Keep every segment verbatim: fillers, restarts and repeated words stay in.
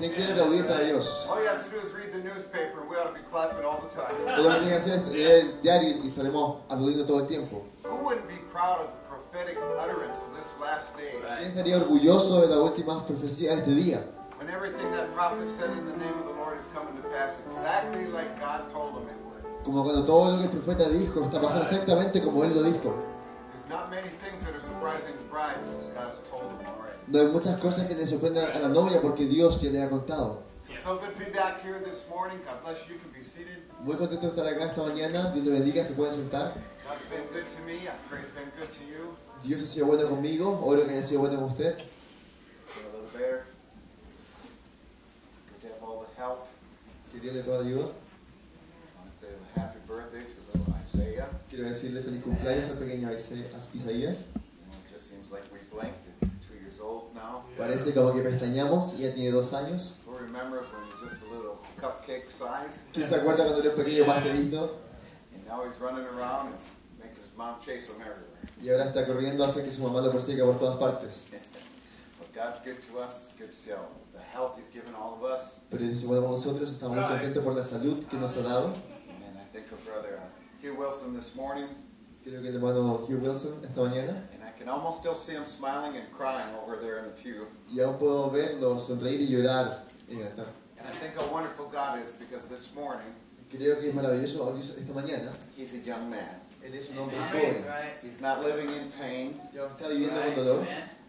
¿Qué quiere que diga a ellos? All you have to do is read the newspaper. We ought to be clapping all the time. Todo lo que tienen que hacer es leer el diario y estaremos aplaudiendo todo el tiempo. Who wouldn't be proud of the prophetic utterance of this last day? ¿Quién estaría orgulloso de las últimas profecías de este día? When everything that prophet said in the name of the Lord is coming to pass exactly like God told him it would. Como cuando todo lo que el profeta dijo está pasando exactamente como él lo dijo. There's not many things that are surprising the bride because God has told them already. No hay muchas cosas que le sorprenden a la novia porque Dios ya le ha contado. So good to be back here this morning. God bless you. You can be seated. Muy contento de estar acá esta mañana. Dios le bendiga. Se pueden sentar. God's been good to me. I pray it's been good to you. Dios ha sido bueno conmigo. Oro que haya sido bueno con usted. Good to have all the help. Que Dios le pueda ayudar. I want to say a happy birthday to little Isaiah. Quiero decirle feliz cumpleaños al pequeño Isaías. It just seems like we blanked it. He's two years old now. Parece como que pestañamos y ya tiene dos años. Remember when he was just a little cupcake size. ¿Quién se acuerda cuando era pequeño pastelito? And now he's running around and making his mom chase him everywhere. Y ahora está corriendo hace que su mamá lo persiga por todas partes. But God's good to us. It's good to see the health He's given all of us. Pero es bueno para nosotros. Estamos muy contentos por la salud que nos ha dado. And I think of Brother Hugh Wilson this morning. Creo que el hermano Hugh Wilson esta mañana. I can almost still see him smiling and crying over there in the pew. Y aún puedo verlo sonreír y llorar. And I think how wonderful God is because this morning he's a young man. He's not living in pain.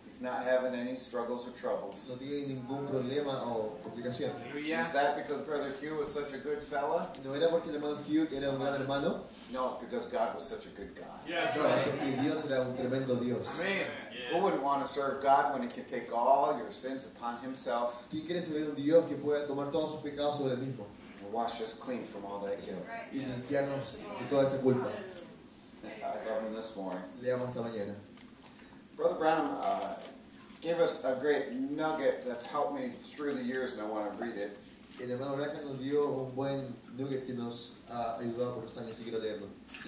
He's not having any struggles or troubles. Is that because Brother Hugh was such a good fella? No, it's because God was such a good God. Who wouldn't want to serve God when He can take all your sins upon Himself? And wash us clean from all that guilt. I love Him this morning. Brother Branham uh, gave us a great nugget that's helped me through the years, and I want to read it. He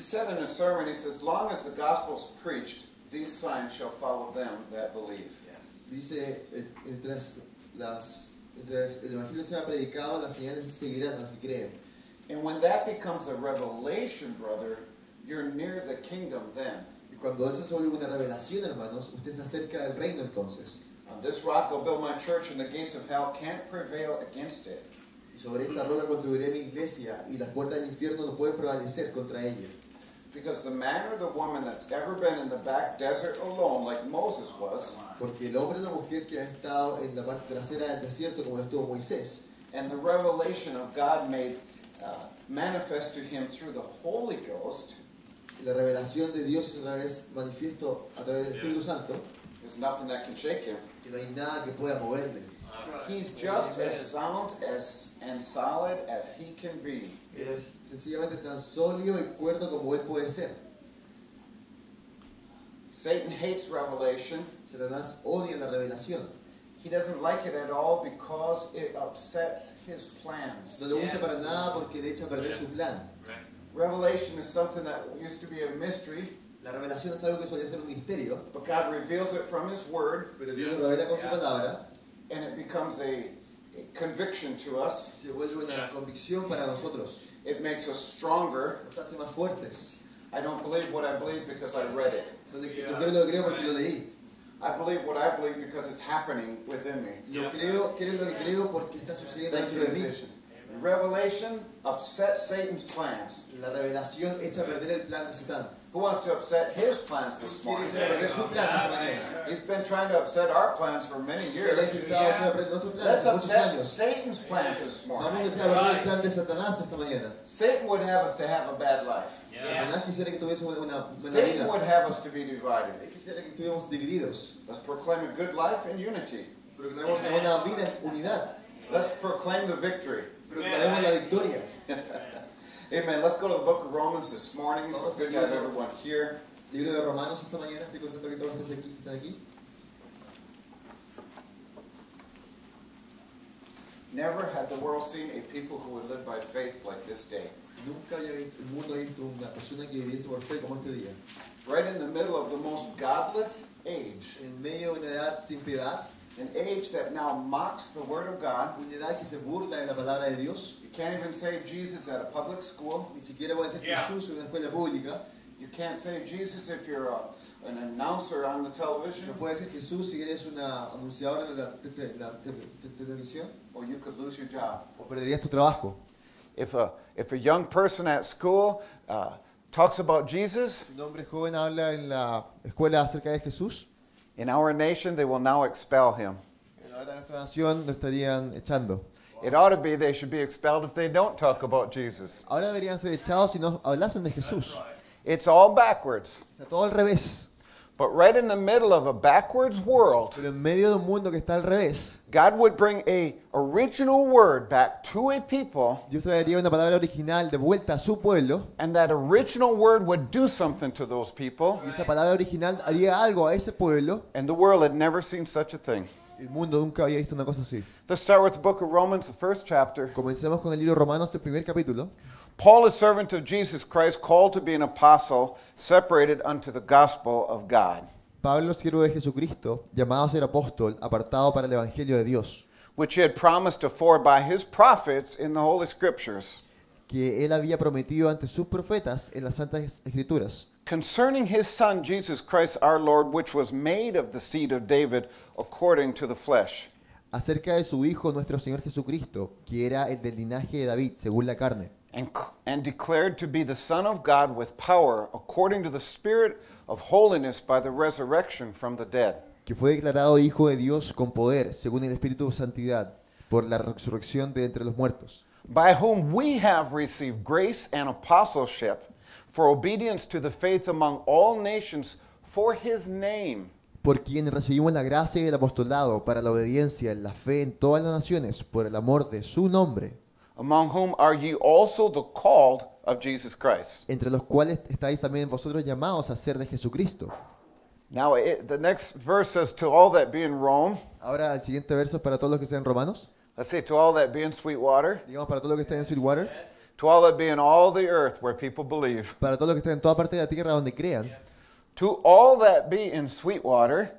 said in a sermon, he says, "Long as the gospel's preached, these signs shall follow them that believe." Dice, mientras el evangelio sea predicado, las señales seguirán a los que creen. And when that becomes a revelation, brother, you're near the kingdom then. Y cuando eso se vuelve una revelación, hermanos, usted está cerca del reino entonces. On this rock I'll build my church, and the gates of hell can't prevail against it. Y sobre esta roca construiré mi iglesia, y las puertas del infierno no pueden prevalecer contra ella. Because the man or the woman that's ever been in the back desert alone, like Moses was, porque el hombre o la mujer que ha estado en la parte trasera del desierto como estuvo Moisés, and the revelation of God made uh, manifest to him through the Holy Ghost, la revelación de Dios otra vez manifiesto a través del Espíritu Santo, there's nothing that can shake him. Que no hay nada que pueda moverle. He's just as sound as and solid as he can be. Él es sencillamente tan sólido y cuerdo como él puede ser. Satan hates revelation. Satanás odia la revelación. He doesn't like it at all because it upsets his plans. No le gusta para nada porque le echa a perder su plan. Revelation is something that used to be a mystery. La revelación es algo que solía ser un misterio. But God reveals it from His Word. Pero Dios lo revela con su palabra. And it becomes a, a conviction to us. Se vuelve una convicción para nosotros. It makes us stronger. Nos hace más fuertes. I don't believe what I believe because I read it. No creo lo que creo porque lo leí. I believe what I believe because it's happening within me. Yo creo creo lo que creo porque está sucediendo dentro de mí. Revelation upsets Satan's plans. La revelación echa a perder el plan de Satán. Who wants to upset his plans this morning? He's been trying to upset our plans for many years. Let's upset Satan's plans this morning. Satan would have us to have a bad life. Satan would have us to be divided. Let's proclaim a good life in unity. Let's proclaim the victory. Amen. Let's go to the book of Romans this morning. It's so good to have everyone here. Libro de Romanos esta mañana. Estoy contento que todos estén aquí. Never had the world seen a people who would live by faith like this day. Nunca el mundo ha visto una persona que viviese por fe como este día. Right in the middle of the most godless age. En medio de una edad sin piedad. an age that now mocks the Word of God. Una edad que se burla de la palabra de Dios. You can't even say Jesus at a public school. Ni siquiera puedes decir Jesús en una escuela pública. You can't say Jesus if you're a, an announcer on the television. No puedes decir Jesús si eres una anunciadora de la televisión. Or you could lose your job. O perderías tu trabajo. If a if a young person at school uh, talks about Jesus, un hombre joven habla en la escuela acerca de Jesús. In our nation, they will now expel him. It ought to be they should be expelled if they don't talk about Jesus. It's all backwards. But right in the middle of a backwards world, God would bring a original word back to a people, and that original word would do something to those people, and the world had never seen such a thing. Let's start with the book of Romans, the first chapter. Paul, a servant of Jesus Christ, called to be an apostle, separated unto the gospel of God. Pablo, siervo de Jesucristo, llamado a ser apóstol, apartado para el evangelio de Dios, which he had promised afore by his prophets in the Holy Scriptures, que él había prometido ante sus profetas en las santas escrituras, concerning his son Jesus Christ our Lord, which was made of the seed of David according to the flesh, acerca de su hijo nuestro Señor Jesucristo, que era el del linaje de David según la carne. And, and declared to be the Son of God with power, according to the Spirit of holiness, by the resurrection from the dead. Que fue declarado hijo de Dios con poder, según el Espíritu de santidad, por la resurrección de entre los muertos. By whom we have received grace and apostleship for obedience to the faith among all nations for His name. Por quien recibimos la gracia y el apostolado para la obediencia en la fe en todas las naciones, por el amor de su nombre. Among whom are ye also the called of Jesus Christ. Entre los cuales estáis también vosotros llamados a ser de Jesucristo. Now it, the next verse says to all that be in Rome. Ahora el siguiente verso es para todos los que sean romanos. Let's say to all that be in Sweetwater. Digamos para todos los que estén en Sweetwater. To all that be in all the earth where people believe. Para todos los que estén en toda parte de la tierra donde crean. Yeah. To all that be in Sweetwater.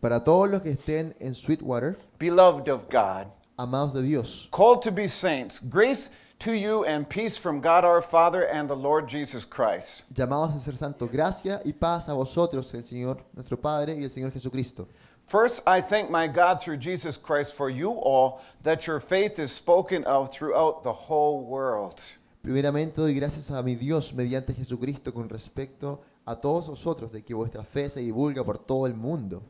Para todos los que estén en Sweetwater. Beloved of God. Amados de Dios. Called to be saints, grace to you and peace from God our Father and the Lord Jesus Christ. Llamados a ser santos, gracia y paz a vosotros, el Señor, nuestro Padre y el Señor Jesucristo. First, I thank my God through Jesus Christ for you all, that your faith is spoken of throughout the whole world. Primeramente doy gracias a mi Dios mediante Jesucristo con respecto a todos vosotros, de que vuestra fe se divulga por todo el mundo.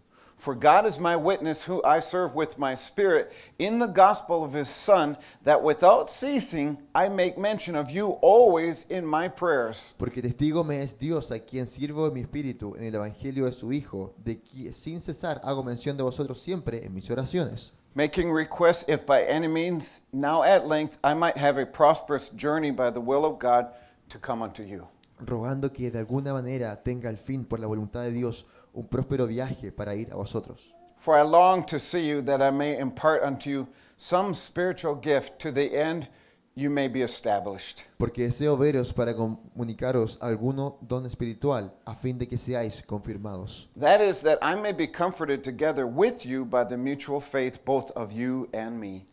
For God is my witness, who I serve with my spirit in the gospel of his Son, that without ceasing I make mention of you always in my prayers. Porque testigo me es Dios, a quien sirvo en mi espíritu en el evangelio de su Hijo, de quien sin cesar hago mención de vosotros siempre en mis oraciones. Making requests, if by any means, now at length, I might have a prosperous journey by the will of God to come unto you. Rogando que de alguna manera tenga el fin por la voluntad de Dios, un próspero viaje para ir a vosotros. For I long to see you, that I may impart unto you some spiritual gift, to the end you may be established. Porque deseo veros para comunicaros alguno don espiritual, a fin de que seáis confirmados. That is, that I may be comforted together with you by the mutual faith both of you and me.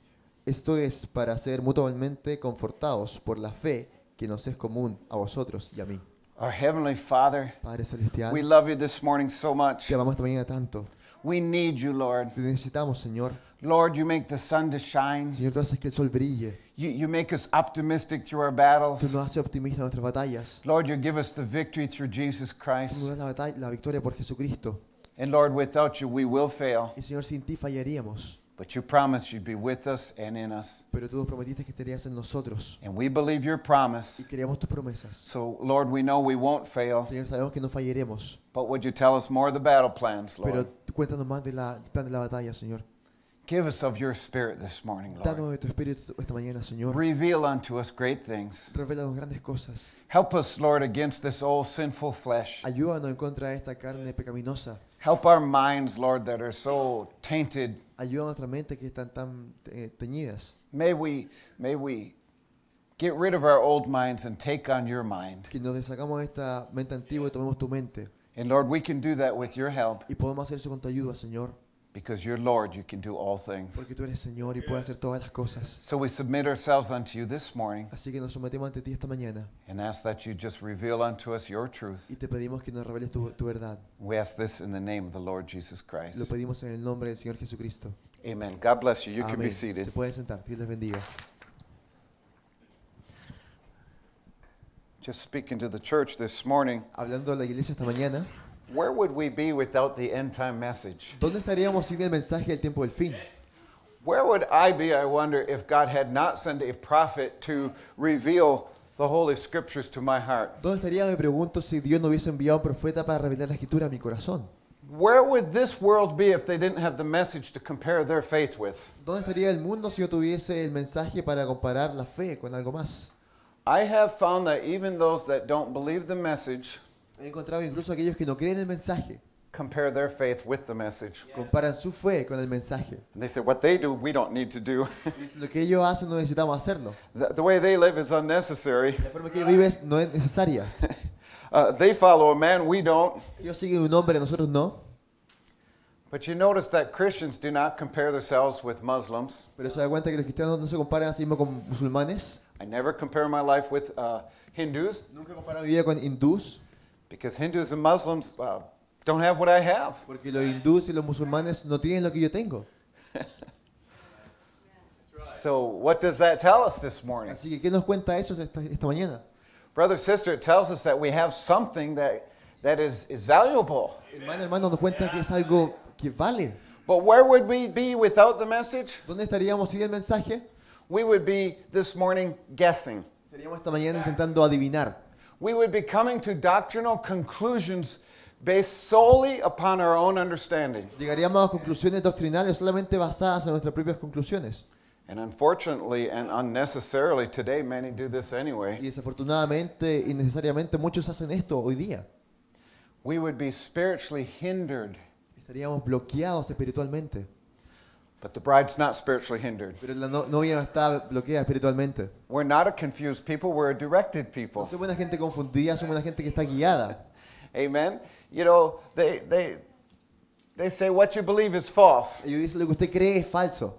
Esto es para ser mutuamente confortados por la fe que nos es común a vosotros y a mí. Our Heavenly Father, we love you this morning so much. We need you, Lord. Lord, you make the sun to shine. You, you make us optimistic through our battles. Lord, you give us the victory through Jesus Christ. And Lord, without you, we will fail. But you promised you'd be with us and in us. Pero tú prometiste que estarías en nosotros. And we believe your promise. Y creemos tus promesas. So, Lord, we know we won't fail. Señor, sabemos que no fallaremos. But would you tell us more of the battle plans, Lord? Pero cuéntanos más de la, del plan de la batalla, Señor. Give us of your spirit this morning, Lord. Danos de tu espíritu esta mañana, Señor. Reveal unto us great things. Revelanos grandes cosas. Help us, Lord, against this old sinful flesh. Ayúdanos en contra de esta carne pecaminosa. Help our minds, Lord, that are so tainted. Ayuda a nuestra mente que están tan teñidas. May we, may we get rid of our old minds and take on your mind. Que nos deshagamos esta mente antigua y tomemos tu mente. And Lord, we can do that with your help. Y podemos hacer eso con tu ayuda, Señor. Because you're Lord, you can do all things. Porque tú eres Señor y puedes hacer todas las cosas. So we submit ourselves unto you this morning. Así que nos sometemos ante ti esta mañana. And ask that you just reveal unto us your truth. Y te pedimos que nos reveles tu, tu verdad. We ask this in the name of the Lord Jesus Christ. Lo pedimos en el nombre del Señor Jesucristo. Amen. God bless you. You Amén. Can be seated. Se pueden sentar. Dios les bendiga. Just speaking to the church this morning. Hablando a la iglesia esta mañana. Where would we be without the end time message? ¿Dónde estaríamos sin el mensaje del tiempo del fin? Where would I be, I wonder, if God had not sent a prophet to reveal the Holy Scriptures to my heart? ¿Dónde estaría, me pregunto, si Dios no hubiese enviado a un profeta para revelar la Escritura a mi corazón? Where would this world be if they didn't have the message to compare their faith with? ¿Dónde estaría el mundo si yo tuviese el mensaje para comparar la fe con algo más? I have found that even those that don't believe the message He encontrado incluso aquellos que no creen el mensaje. Compare their faith with the message. Comparan su fe con el mensaje. And they say what they do, we don't need to do. Lo que ellos hacen no necesitamos hacerlo. The, the way they live is unnecessary. La forma que vives no es necesaria. uh, they follow a man, we don't. Ellos siguen un hombre, nosotros no. But you notice that Christians do not compare themselves with Muslims. Pero se da cuenta que los cristianos no se comparan a sí mismos con musulmanes. I never compare my life with uh, Hindus. Nunca comparo mi vida con hindús. Because Hindus and Muslims uh, don't have what I have. Porque los hindúes y los musulmanes no tienen lo que yo tengo. So what does that tell us this morning? Así que qué nos cuenta eso esta, esta mañana. Brother, sister, it tells us that we have something that that is is valuable. Hermano, hermano, nos cuenta que es algo que vale. But where would we be without the message? ¿Dónde estaríamos sin el mensaje? We would be this morning guessing. Estaríamos esta mañana intentando adivinar. We would be coming to doctrinal conclusions based solely upon our own understanding. Llegaríamos a conclusiones doctrinales solamente basadas en nuestras propias conclusiones. And unfortunately and unnecessarily today many do this anyway. Y desafortunadamente y necesariamente muchos hacen esto hoy día. We would be spiritually hindered. Estaríamos bloqueados espiritualmente. But the bride's not spiritually hindered. Pero la novia no está bloqueada espiritualmente. We're not a confused people, we're a directed people. No somos una gente confundida, somos una gente que está guiada. Amen. You know, they they they say what you believe is false. Ellos dicen lo que usted cree es falso.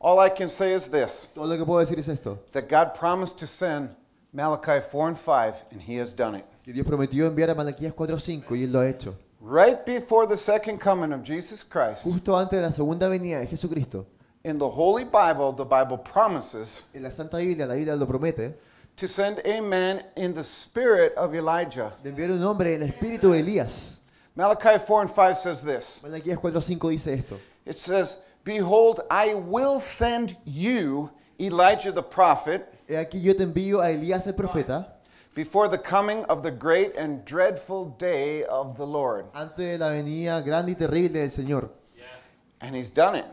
All I can say is this. Todo lo que puedo decir es esto. That God promised to send Malachi four and five and he has done it. Que Dios prometió enviar a Malaquías cuatro y cinco y él lo ha hecho. Right before the second coming of Jesus Christ, justo antes de la segunda venida de Jesucristo, in the Holy Bible, the Bible promises, en la Santa Biblia, la Biblia lo promete, to send a man in the spirit of Elijah. De enviar un hombre en el espíritu de Elías. Malachi four and five says this. Malaquías cuatro cinco dice esto. It says, "Behold, I will send you Elijah the prophet." He aquí yo te envío a Elías el profeta. Before the coming of the great and dreadful day of the Lord. Antes de la venida grande y terrible del Señor. And he's done it.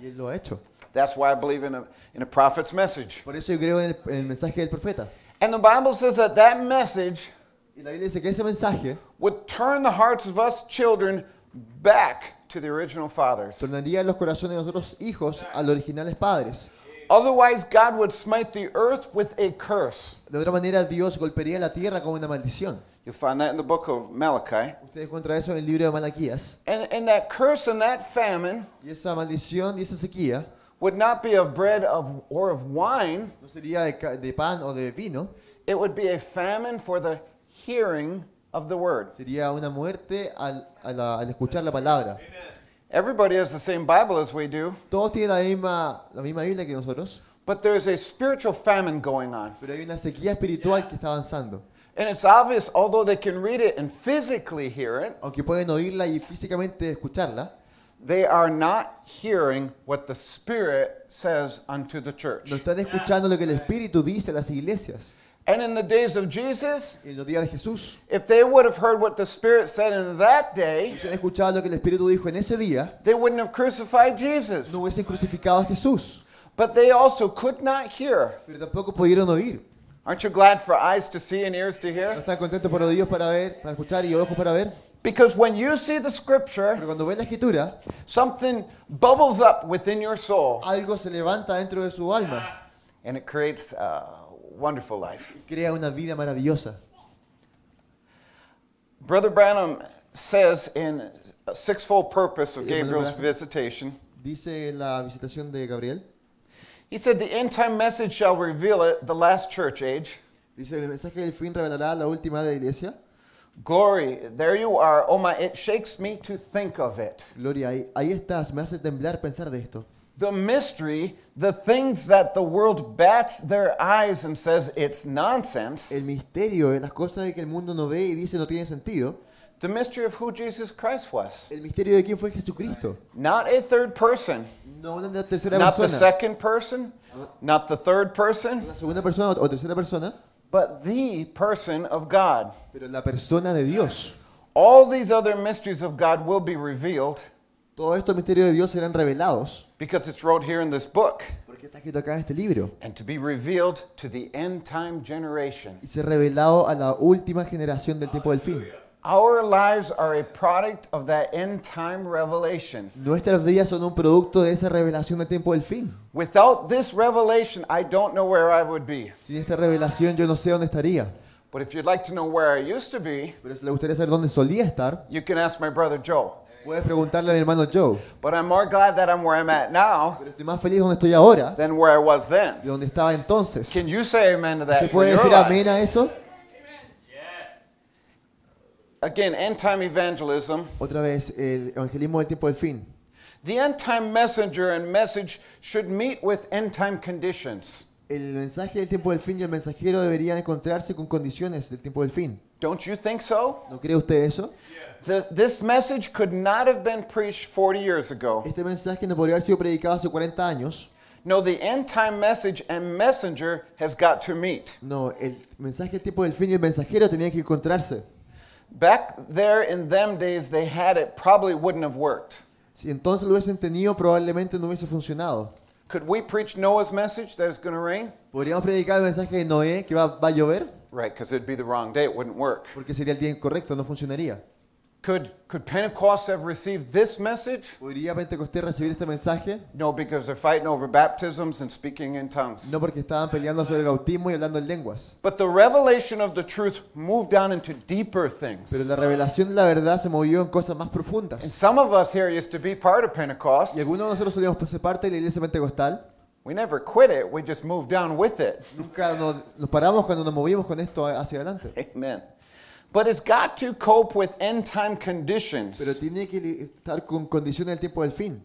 Y él lo ha hecho. That's why I believe in a in a prophet's message. Por eso yo creo en el, el mensaje del profeta. And the Bible says that that message, y la Biblia dice que ese mensaje, would turn the hearts of us children back to the original fathers. Tornaría los corazones de nosotros hijos a los originales padres. Otherwise, God would smite the earth with a curse. De otra manera, Dios golpearía la tierra con una maldición. You find that in the book of Malachi. Usted encuentra eso en el libro de Malaquías. And, and that curse and that famine. Y esa maldición y esa sequía. Would not be of bread of or of wine. No sería de, de pan o de vino. It would be a famine for the hearing of the word. Sería una muerte al, al, al escuchar la palabra. Amen. Everybody has the same Bible as we do. Todos tienen la misma la misma Biblia que nosotros. But there is a spiritual famine going on. Pero hay una sequía espiritual yeah. que está avanzando. And it's obvious, although they can read it and physically hear it. Aunque pueden oírla y físicamente escucharla. They are not hearing what the Spirit says unto the church. No están escuchando lo que el Espíritu dice a las iglesias. And in the days of Jesus, en los días de Jesús, if they would have heard what the Spirit said in that day, si escuchado lo que el Espíritu dijo en ese día, they wouldn't have crucified Jesus. No hubiesen crucificado a Jesús. But they also could not hear. Pero tampoco pudieron oír. Aren't you glad for eyes to see and ears to hear? ¿No están contentos por oídos para ver, para escuchar y ojos para ver? Because when you see the Scripture, pero cuando ves la Escritura, something bubbles up within your soul. Algo se levanta dentro de su alma. And it creates uh, wonderful life. Crea una vida maravillosa. Brother Branham says in a sixfold purpose of Gabriel's visitation. Dice la visitación de Gabriel. He said the end time message shall reveal it, the last church age. Dice el mensaje del fin revelará la última de la iglesia. Glory, there you are. Oh my, it shakes me to think of it. Gloria, ahí estás, me hace temblar pensar de esto. The mystery, the things that the world bats their eyes and says it's nonsense. El misterio, las cosas que el mundo no ve y dice no tiene sentido. The mystery of who Jesus Christ was. El misterio de quién fue Jesucristo. Not a third person. No una tercera persona. Not the second person. Not the third person. La segunda persona o tercera persona. But the person of God. Pero la persona de Dios. All these other mysteries of God will be revealed. Todos estos misterios de Dios serán revelados. Because it's wrote here in this book. Porque está escrito acá en este libro. And to be revealed to the end time generation. Y ser revelado a la última generación del tiempo del fin. Our lives are a product of that end time revelation. Nuestras vidas son un producto de esa revelación del tiempo del fin. Without this revelation, I don't know where I would be. Sin esta revelación yo no sé dónde estaría. But if you'd like to know where I used to be, pero si le gustaría saber dónde solía estar, you can ask my brother Joe. Puedes preguntarle a mi hermano Joe. But I'm more glad that I'm where I'm at now. Pero estoy más feliz donde estoy ahora than where I was then. De donde estaba entonces. Can you say amen to that? ¿Te puedes decir amén a eso? Again, end-time evangelism. Otra vez, el evangelismo del tiempo del fin. The end-time messenger and message should meet with end-time conditions. El mensaje del tiempo del fin y el mensajero deberían encontrarse con condiciones del tiempo del fin. Don't you think so? ¿No cree usted eso? The, this message could not have been preached forty years ago. Este mensaje no podría haber sido predicado hace cuarenta años. No, the end-time message and messenger has got to meet. No, el mensaje del tiempo del fin y el mensajero tenían que encontrarse. Back there in them days, they had it, probably wouldn't have worked. Si entonces lo hubiesen tenido, probablemente no hubiese funcionado. Could we preach Noah's message that it's going to rain? ¿Podríamos predicar el mensaje de Noé que va, va a llover? Right, because it'd be the wrong day, it wouldn't work. Porque sería el día incorrecto, no funcionaría. Could could Pentecost have received this message? ¿Podría Pentecostés recibir este mensaje? No, because they're fighting over baptisms and speaking in tongues. No, porque estaban peleando sobre el bautismo y hablando en lenguas. But the revelation of the truth moved down into deeper things. Pero la revelación de la verdad se movió en cosas más profundas. And some of us here used to be part of Pentecost. Y algunos de nosotros solíamos ser parte de la iglesia pentecostal. We never quit it. We just moved down with it. Nunca nos, nos paramos cuando nos movimos con esto hacia adelante. Amen. But it's got to cope with end-time conditions. Pero tiene que estar con condiciones del tiempo del fin.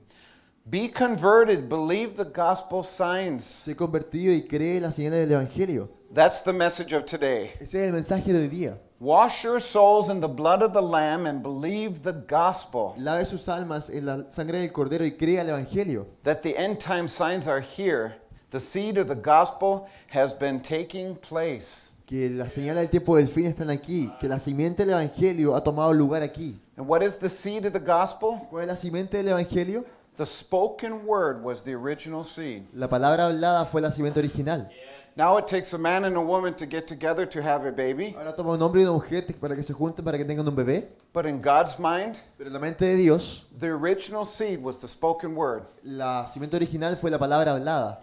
Be converted, believe the gospel signs. Se convertido y cree las señales del evangelio. That's the message of today. Ese es el mensaje de hoy día. Wash your souls in the blood of the Lamb and believe the gospel. Lave sus almas en la sangre del cordero y crea el evangelio. That the end-time signs are here. The seed of the gospel has been taking place. Que la señal del tiempo del fin están aquí, que la simiente del evangelio ha tomado lugar aquí. And what is the seed of the gospel? ¿Cuál es la simiente del evangelio? The spoken word was the original seed. La palabra hablada fue la simiente original. Now it takes a man and a woman to get together to have a baby. Ahora toma un hombre y una mujer para que se junten para que tengan un bebé. But in God's mind, pero en la mente de Dios, the original seed was the spoken word. La simiente original fue la palabra hablada.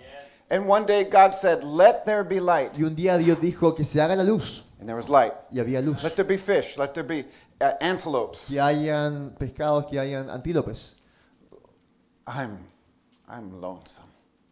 And one day God said, "Let there be light." Y un día Dios dijo que se haga la luz. And there was light. Y había luz. Let there be fish. Let there be uh, antelopes. Que hayan pescados, que hayan antílopes. I'm, I'm lonesome.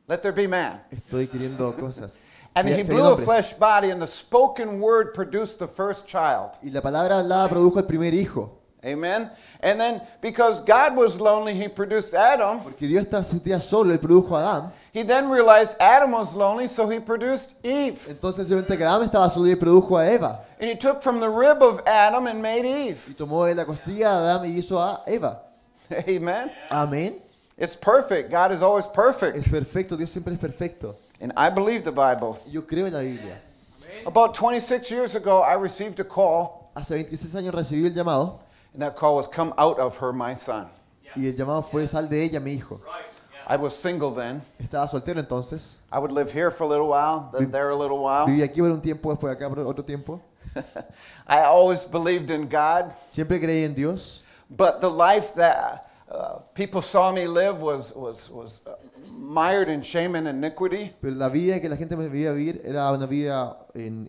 Let there be man. Estoy queriendo cosas. And he blew a flesh body, and the spoken word produced the first child. Y la palabra hablada produjo el primer hijo. Amen. And then, because God was lonely, He produced Adam. Porque Dios estaba sentía solo, él produjo a Adán. He then realized Adam was lonely, so He produced Eve. Entonces, obviamente, Adán estaba solo y produjo a Eva. And He took from the rib of Adam and made Eve. Y tomó de la costilla de Adán y hizo a Eva. Amen. Amen. It's perfect. God is always perfect. Es perfecto. Dios siempre es perfecto. And I believe the Bible. Yo creo en la Biblia. Amen. About twenty-six years ago, I received a call. Hace veintiséis años recibí el llamado. And that call was, "Come out of her, my son." Y el llamado fue, "Sal de ella, mi hijo." I was single then. Estaba soltero entonces. I would live here for a little while, then there a little while. Viví aquí por un tiempo, después acá por otro tiempo. I always believed in God. Siempre creí en Dios. But the life that uh, people saw me live was was was uh, mired in shame and iniquity. Pero la vida que la gente me veía vivir era una vida en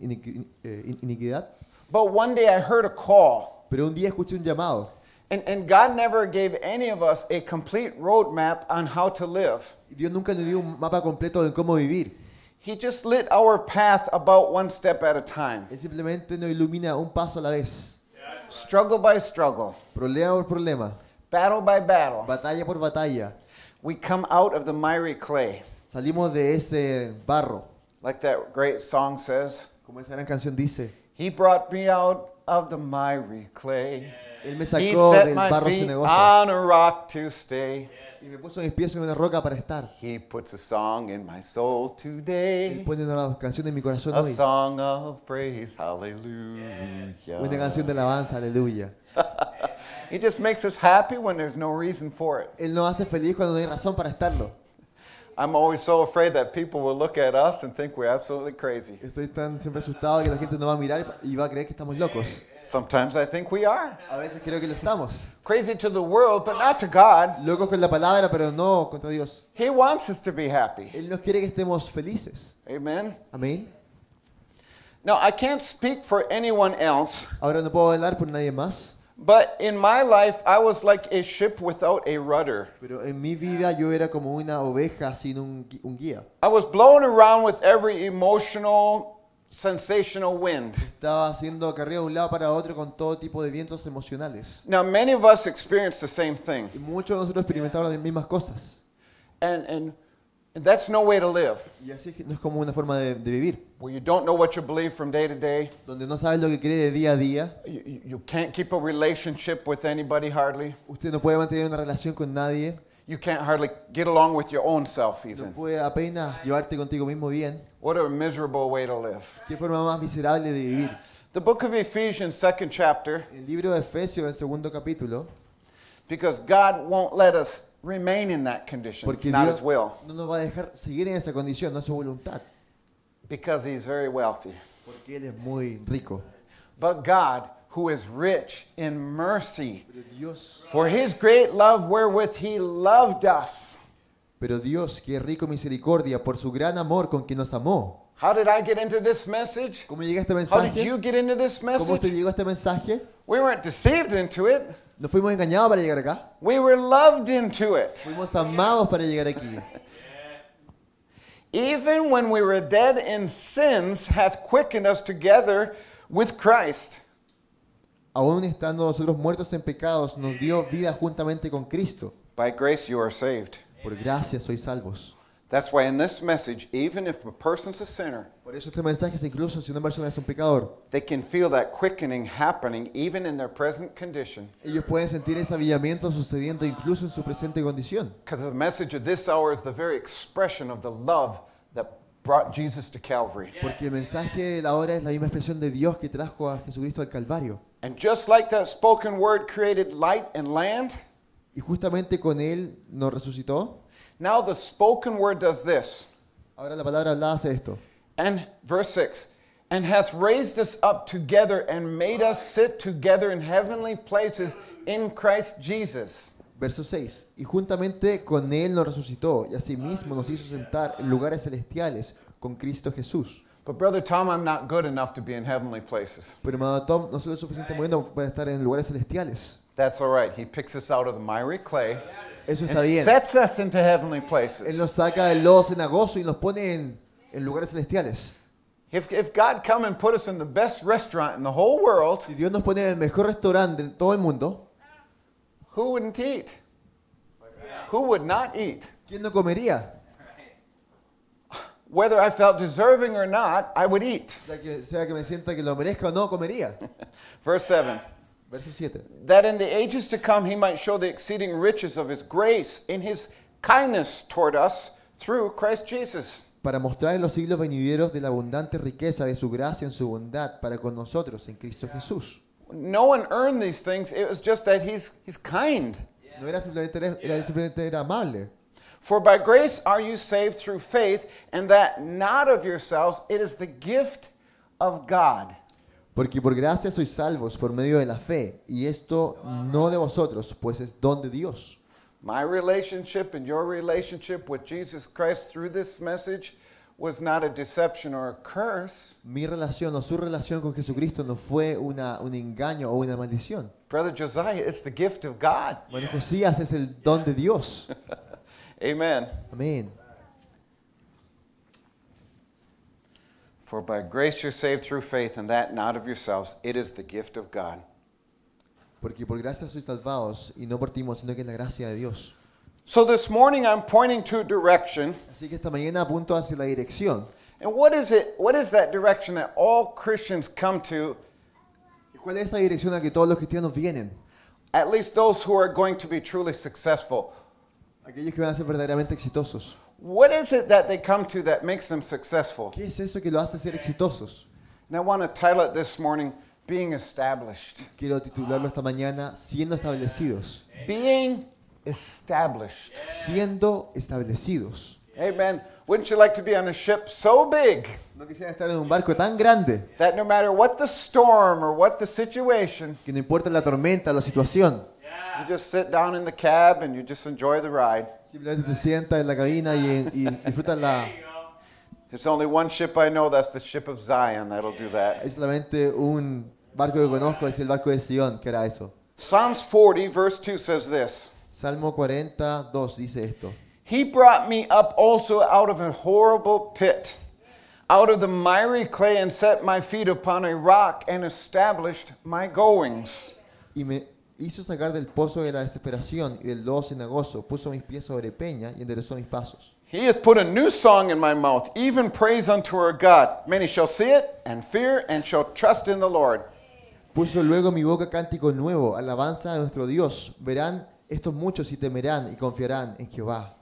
iniquidad. But one day I heard a call. Pero un día escuché un llamado. And, and God never gave any of us a complete roadmap on how to live. Dios nunca nos dio un mapa completo de cómo vivir. He just lit our path about one step at a time. Él simplemente nos ilumina un paso a la vez. Struggle by struggle. Problema por problema. Battle by battle. Batalla por batalla. We come out of the miry clay. Salimos de ese barro. Like that great song says. Como esa gran canción dice. He brought me out of the miry clay. Yeah. Él me sacó del barro cenagoso. On a rock to stay. Y me puso mis pies en una roca para estar. He puts a song in my soul today. Él pone una canción en mi corazón hoy. A song of praise, hallelujah. Una canción de alabanza, aleluya. He just makes us happy when there's no reason for it. Él nos hace feliz cuando no hay razón para estarlo. I'm always so afraid that people will look at us and think we're absolutely crazy. Estoy tan siempre asustado que la gente nos va a mirar y va a creer que estamos locos. Sometimes I think we are. A veces creo que lo estamos. Crazy to the world, but not to God. Locos con la palabra, pero no contra Dios. He wants us to be happy. Él nos quiere que estemos felices. Amen. Amén. Now I can't speak for anyone else. Ahora no puedo hablar por nadie más. But in my life, I was like a ship without a rudder. Pero en mi vida yo era como una oveja sin un guía. I was blown around with every emotional, sensational wind. Estaba siendo carriado de un lado para otro con todo tipo de vientos emocionales. Now many of us experience the same thing. Y muchos de nosotros experimentamos las mismas cosas. And and And that's no way to live. Y así no es como una forma de, de vivir. Where you don't know what you believe from day to day. Donde no sabes lo que crees de día a día. You, you can't keep a relationship with anybody hardly. Usted no puede mantener una relación con nadie. You can't hardly get along with your own self even. No puede apenas llevarte contigo mismo bien. What a miserable way to live. Qué forma más miserable de vivir. The book of Ephesians, second chapter. El libro de Efesios, el segundo capítulo. Because God won't let us remain in that condition. Porque it's not Dios his will. No nos va a dejar seguir en esa condición, no es su voluntad. Because he's very wealthy. Porque él es muy rico. But God, who is rich in mercy, Dios, for his great love wherewith he loved us. Pero Dios, que es rico en misericordia, por su gran amor con que nos amó. How did I get into this message? ¿Cómo llegué a este mensaje? How did you get into this message? ¿Cómo usted llegó a este mensaje? We weren't deceived into it. No fuimos engañados para llegar acá. We were loved into it. Fuimos amados para llegar aquí. Even when we were dead in sins, hath quickened us together with Christ. Aún estando nosotros muertos en pecados, nos dio vida juntamente con Cristo. By grace you are saved. Por gracia sois salvos. That's why in this message, even if a person's a sinner, por eso este mensaje es incluso si una persona es un pecador, they can feel that quickening happening even in their present condition. Ellos pueden sentir ese avivamiento sucediendo incluso en su presente condición. Because the message of this hour is the very expression of the love that brought Jesus to Calvary. Porque el mensaje de la hora es la misma expresión de Dios que trajo a Jesucristo al Calvario. And just like that spoken word created light and land, y justamente con él nos resucitó. Now the spoken word does this. Ahora la palabra hablada hace esto. And verse six, and hath raised us up together and made us sit together in heavenly places in Christ Jesus. Verso seis, y juntamente con él nos resucitó y asimismo nos hizo sentar en lugares celestiales con Cristo Jesús. But brother Tom, I'm not good enough to be in heavenly places. Pero hermano Tom, no soy lo suficiente bueno para estar en lugares celestiales. That's all right. He picks us out of the miry clay. Eso está bien. Sets us into heavenly places. Él nos saca del lodo cenagoso y nos pone en, en lugares celestiales. If, if God come and put us in the best restaurant in the whole world, si Dios nos pone en el mejor restaurante de todo el mundo, who wouldn't eat? Who would not eat? ¿Quién no comería? Whether I felt deserving or not, I would eat. Sea que me sienta que lo merezca o no, comería. Verse seven. Verso siete. That in the ages to come he might show the exceeding riches of his grace in his kindness toward us through Christ Jesus. Para mostrar en los siglos venideros de la abundante riqueza de su gracia en su bondad para con nosotros en Cristo Jesús. No one earned these things. It was just that he's he's kind. No era simplemente era él simplemente era amable. For by grace are you saved through faith, and that not of yourselves. It is the gift of God. Porque por gracia sois salvos por medio de la fe, y esto no de vosotros, pues es don de Dios. My relationship and your relationship with Jesus Christ through this message was not a deception or a curse. Mi relación o su relación con Jesucristo no fue una, un engaño o una maldición. Brother Josiah, it's the gift of God. Bueno, Josías es el don de Dios. Amen. Amén. For by grace you're saved through faith, and that not of yourselves. It is the gift of God. Porque por gracia sois salvados y no por ti mismo, sino que es la gracia de Dios. So this morning I'm pointing to a direction. Así que esta mañana apunto hacia la dirección. And what is it? What is that direction that all Christians come to? ¿Cuál es esa dirección a que todos los cristianos vienen? At least those who are going to be truly successful. Aquellos que van a ser verdaderamente exitosos. What is it that they come to that makes them successful? ¿Qué es eso que lo hace ser exitosos? And I want to title it this morning, Being Established. Quiero titularlo esta mañana, Siendo Establecidos. Being established. Siendo establecidos. Amen. Wouldn't you like to be on a ship so big? No quisiera estar en un barco tan grande. That no matter what the storm or what the situation. Que no importa la tormenta, la situación. You just sit down in the cab and you just enjoy the ride. Simplemente te sientas en la cabina y, y disfrutas la. There's only one ship I know. That's the ship of Zion. That'll do that. Es solamente un barco que conozco, es el barco de Sion que hará eso. Psalms forty verse two says this. Salmo cuarenta, dos dice esto. He brought me up also out of a horrible pit, out of the miry clay, and set my feet upon a rock, and established my goings. Y me hizo sacar del pozo de la desesperación y del lodo cenagoso, puso mis pies sobre peña y enderezó mis pasos. He hath put a new song in my mouth, even praise unto our God. Many shall see it and fear and shall trust in the Lord. Puso luego en mi boca cántico nuevo, alabanza a nuestro Dios. Verán estos muchos y temerán y confiarán en Jehová.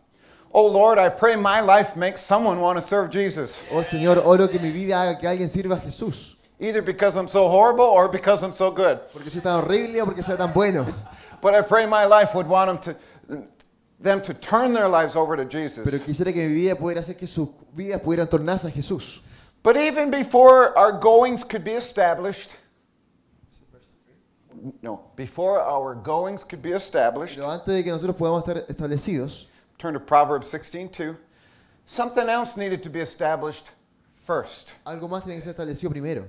Oh Lord, I pray my life makes someone want to serve Jesus. Oh Señor, oro que mi vida haga que alguien sirva a Jesús. Either because I'm so horrible or because I'm so good. Porque soy tan horrible o porque soy tan bueno. But I pray my life would want them to them to turn their lives over to Jesus. Pero quisiera que mi vida pudiera hacer que sus vidas pudieran tornarse a Jesús. But even before our goings could be established. No, before our goings could be established. Pero antes de que nosotros podamos estar establecidos. Turn to Proverbs sixteen two. Something else needed to be established first. Algo más tiene que ser establecido primero.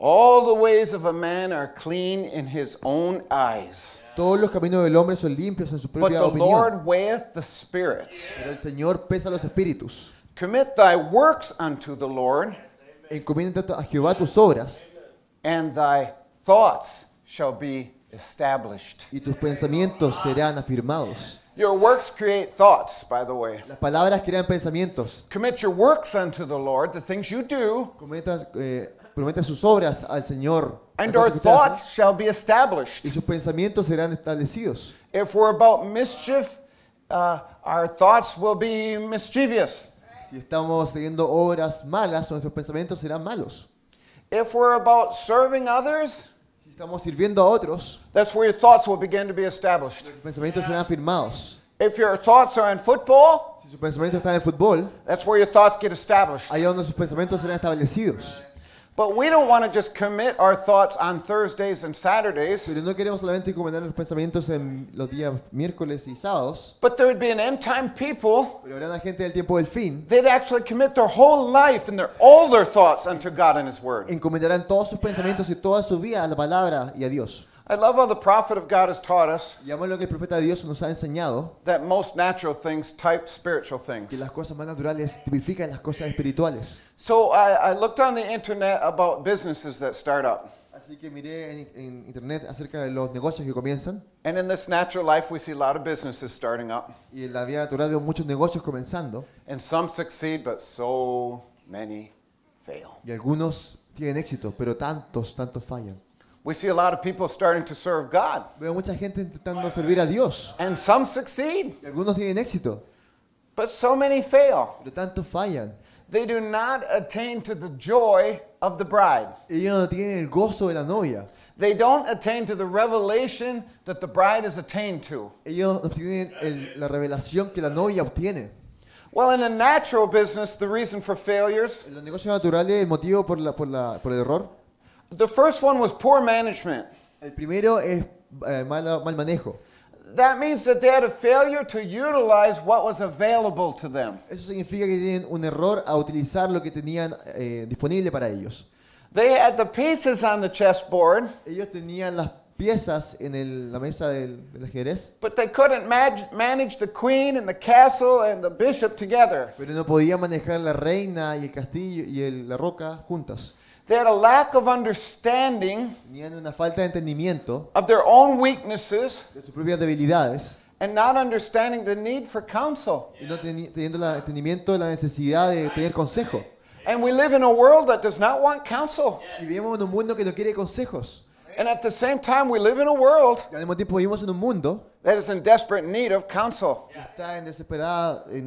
All the ways of a man are clean in his own eyes. Todos los caminos del hombre son limpios en su propia opinión. But the Lord weigheth the spirits. Pero el Señor pesa los espíritus. Commit thy works unto the Lord. Encomienda a Jehová tus obras. And thy thoughts shall be established. Y tus pensamientos serán afirmados. Your works create thoughts, by the way. Las palabras crean pensamientos. Commit your works unto the Lord, the things you do. Cometa, eh, prometa sus obras al Señor. And our thoughts shall be established. Y sus pensamientos serán establecidos. If we're about mischief, uh, our thoughts will be mischievous. Si estamos teniendo obras malas, nuestros pensamientos serán malos. If we're about serving others, estamos sirviendo a otros. That's where your thoughts will begin to be established. Los pensamientos serán afirmados. If your thoughts are in football, si sus pensamientos están en fútbol, that's where your thoughts get established. Ahí donde sus pensamientos serán establecidos. But we don't want to just commit our thoughts on Thursdays and Saturdays. Pero no queremos solamente encomendar los pensamientos en los días miércoles y sábados. But there would be an end-time people. Pero habrá gente del tiempo del fin. They'd actually commit their whole life and their all their thoughts unto God and His Word. Encomendarán todos sus pensamientos y toda su vida a la palabra y a Dios. I love how the prophet of God has taught us. Y amo lo que el profeta de Dios nos ha enseñado. That most natural things type spiritual things. Que las cosas más naturales tipifican las cosas espirituales. So I, I looked on the internet about businesses that start up. Así que miré en, en internet acerca de los negocios que comienzan. And in this natural life we see a lot of businesses starting up. Y en la vida natural vemos muchos negocios comenzando. And some succeed, but so many fail. Y algunos tienen éxito, pero tantos, tantos fallan. We see a lot of people starting to serve God. Veo mucha gente intentando servir a Dios. And some succeed. Y algunos tienen éxito. But so many fail. Pero tantos fallan. They do not attain to the joy of the bride. Ellos no tienen el gozo de la novia. They don't attain to the revelation that the bride is attained to. Ellos no tienen el, la revelación que la novia obtiene. Well, in a natural business, the reason for failures. En los negocios naturales, el motivo por la por la por el error. The first one was poor management. El primero es eh, mal, mal manejo. that means that they had a failure to utilize what was available to them. Eso significa que tienen un error a utilizar lo que tenían eh, disponible para ellos. They had the pieces on the chessboard. Ellos tenían las piezas en el, la mesa del, del ajedrez. But they couldn't manage the queen and the castle and the bishop together. Pero no podían manejar la reina y el castillo y el, la roca juntas. They had a lack of understanding tenían una falta de entendimiento of their own weaknesses, de sus propias debilidades, and not understanding the need for counsel. Y no teniendo el entendimiento de la necesidad de tener consejo. And we live in a world that does not want counsel. Y vivimos en un mundo que no quiere consejos. And at the same time, we live in a world that is in desperate need of counsel. The,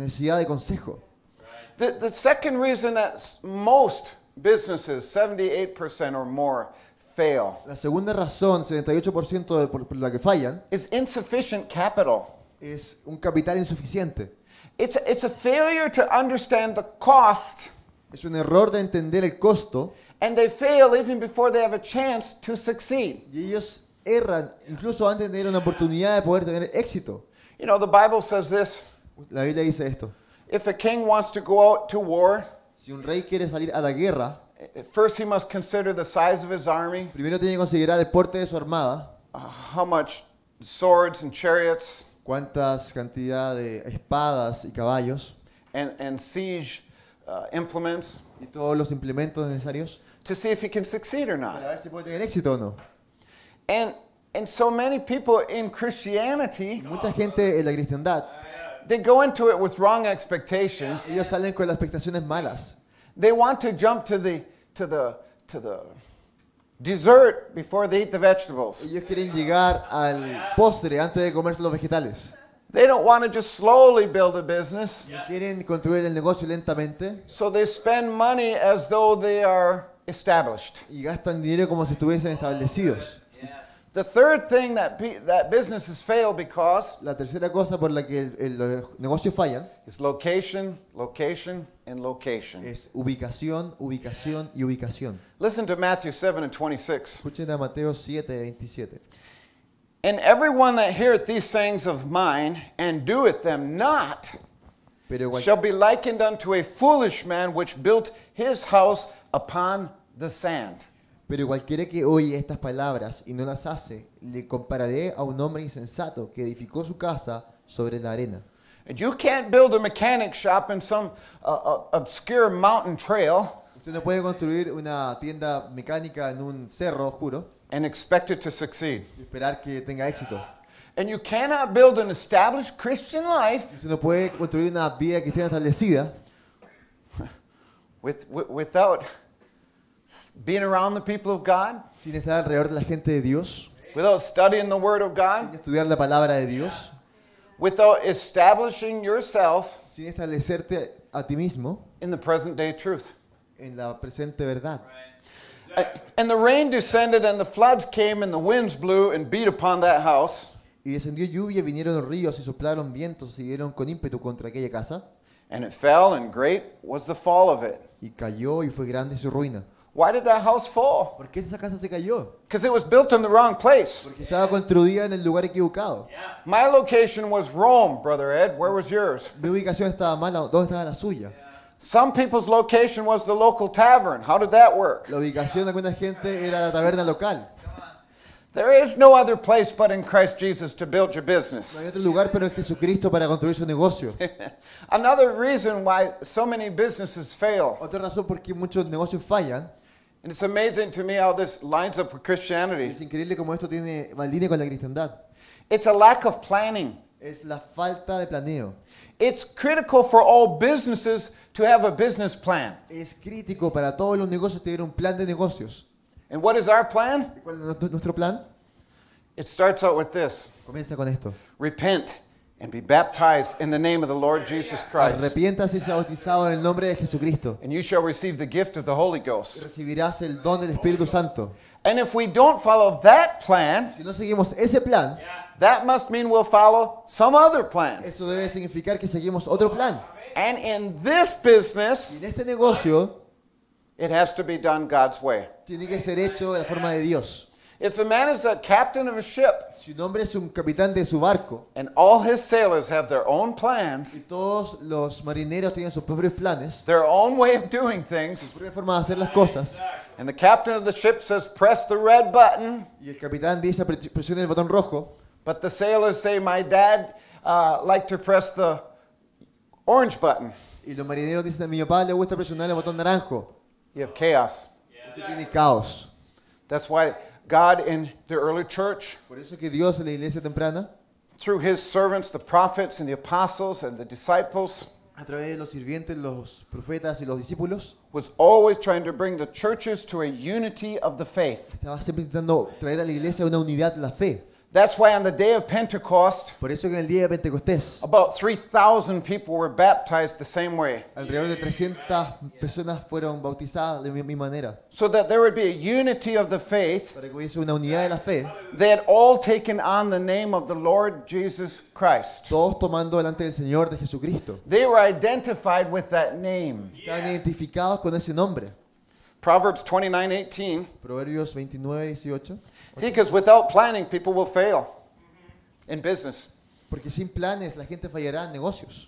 the second reason that most businesses, seventy-eight percent or more, fail is insufficient capital. It's, it's a failure to understand the cost. Es un error de entender el costo. And they fail even before they have a chance to succeed. Y ellos erran incluso antes de tener una oportunidad de poder tener éxito. You know, the Bible says this. La Biblia dice esto. If a king wants to go out to war, si un rey quiere salir a la guerra, first he must consider the size of his army. Primero tiene que considerar el porte de su armada. Uh, how much swords and chariots? Cuántas cantidad de espadas y caballos. And and siege uh, implements. Y todos los implementos necesarios. To see if he can succeed or not. And and so many people in Christianity, mucha gente en la cristiandad, they go into it with wrong expectations. Ellos salen con las expectaciones malas. They want to jump to the to the to the dessert before they eat the vegetables. Ellos quieren llegar al postre antes de comerse los vegetales. They don't want to just slowly build a business. No quieren construir el negocio lentamente. So they spend money as though they are established. Y gastan dinero como si estuviesen establecidos. The third thing that that businesses fail because la tercera cosa por la que los negocios fallan is location, location, and location. Es ubicación, ubicación y ubicación. Listen to Matthew seven and twenty-six. Escuchen a Mateo siete veintisiete. And everyone that heareth these sayings of mine and doeth them not shall be likened unto a foolish man which built his house upon the sand. Pero cualquiera que oye estas palabras y no las hace, le compararé a un hombre insensato que edificó su casa sobre la arena. And you can't build a mechanic shop in some uh, uh, obscure mountain trail. Usted no puede construir una tienda mecánica en un cerro oscuro. And expect it to succeed. Esperar que tenga éxito. And you cannot build an established Christian life. Usted no puede construir una vida cristiana establecida with, with, without being around the people of God. Sin estar alrededor de la gente de Dios. Without studying the Word of God. Sin estudiar la palabra de Dios. Without establishing yourself. Sin establecerte a ti mismo. In the present day truth. En la presente verdad. Right. And the rain descended, and the floods came, and the winds blew and beat upon that house. Y descendió lluvia, vinieron los ríos y soplaron vientos y dieron con ímpetu contra aquella casa. And it fell, and great was the fall of it. Y cayó y fue grande su ruina. Why did that house fall? ¿Por qué esa casa se cayó? Because it was built in the wrong place. Porque estaba construida en el lugar equivocado. Yeah. My location was Rome, brother Ed. Where was yours? Mi ubicación estaba mala. ¿Dónde estaba la suya? Yeah. Some people's location was the local tavern. How did that work? La ubicación de alguna gente era la taberna local. There is no other place but in Christ Jesus to build your business. No hay otro lugar pero en Jesucristo para construir su negocio. Another reason why so many businesses fail. Otra razón por qué muchos negocios fallan. And it's amazing to me how this lines up with Christianity. Es increíble cómo esto tiene va en línea con la cristiandad. It's a lack of planning. Es la falta de planeo. It's critical for all businesses to have a business plan. Es crítico para todos los negocios tener un plan de negocios. And what is our plan? ¿Cuál es nuestro plan? It starts out with this. Comienza con esto. Repent and be baptized in the name of the Lord Jesus Christ. Arrepiéntase y sea bautizado en el nombre de Jesucristo. And you shall receive the gift of the Holy Ghost. Y recibirás el don del Espíritu Santo. And if we don't follow that plan, si no seguimos ese plan, that must mean we'll follow some other plan. Eso debe significar que seguimos otro plan. And in this business, y en este negocio, it has to be done God's way. Tiene que ser hecho de la forma de Dios. If a man is the captain of a ship, si un hombre es un capitán de su barco, and all his sailors have their own plans, y todos los marineros tienen sus propios planes, their own way of doing things, su propia forma de hacer las cosas, and the captain of the ship says, "Press the red button," y el capitán dice, "Presione el botón rojo," but the sailors say, "My dad uh, liked to press the orange button." Y los marineros dicen, "A mi papá le gusta presionar el botón naranjo." You have chaos. Usted tiene caos. That's why God in the early church, por eso que Dios en la iglesia temprana, through his servants, the prophets and the apostles and the disciples, a través de los sirvientes, los profetas y los discípulos, was always trying to bring the churches to a unity of the faith. Estaba siempre intentando traer a la iglesia una unidad de la fe. That's why on the day of Pentecost, por eso que en el día de Pentecostés, about three thousand people were baptized the same way. Alrededor de trescientas personas fueron bautizadas de la misma manera. So that there would be a unity of the faith. Para que hubiese una unidad de la fe. They had all taken on the name of the Lord Jesus Christ. Todos tomando delante del Señor de Jesucristo. They were identified with that name. Estaban identificados con ese nombre. Proverbs twenty-nine eighteen. Proverbios veintinueve dieciocho. See, because without planning, people will fail in business. Porque sin planes la gente fallará en negocios.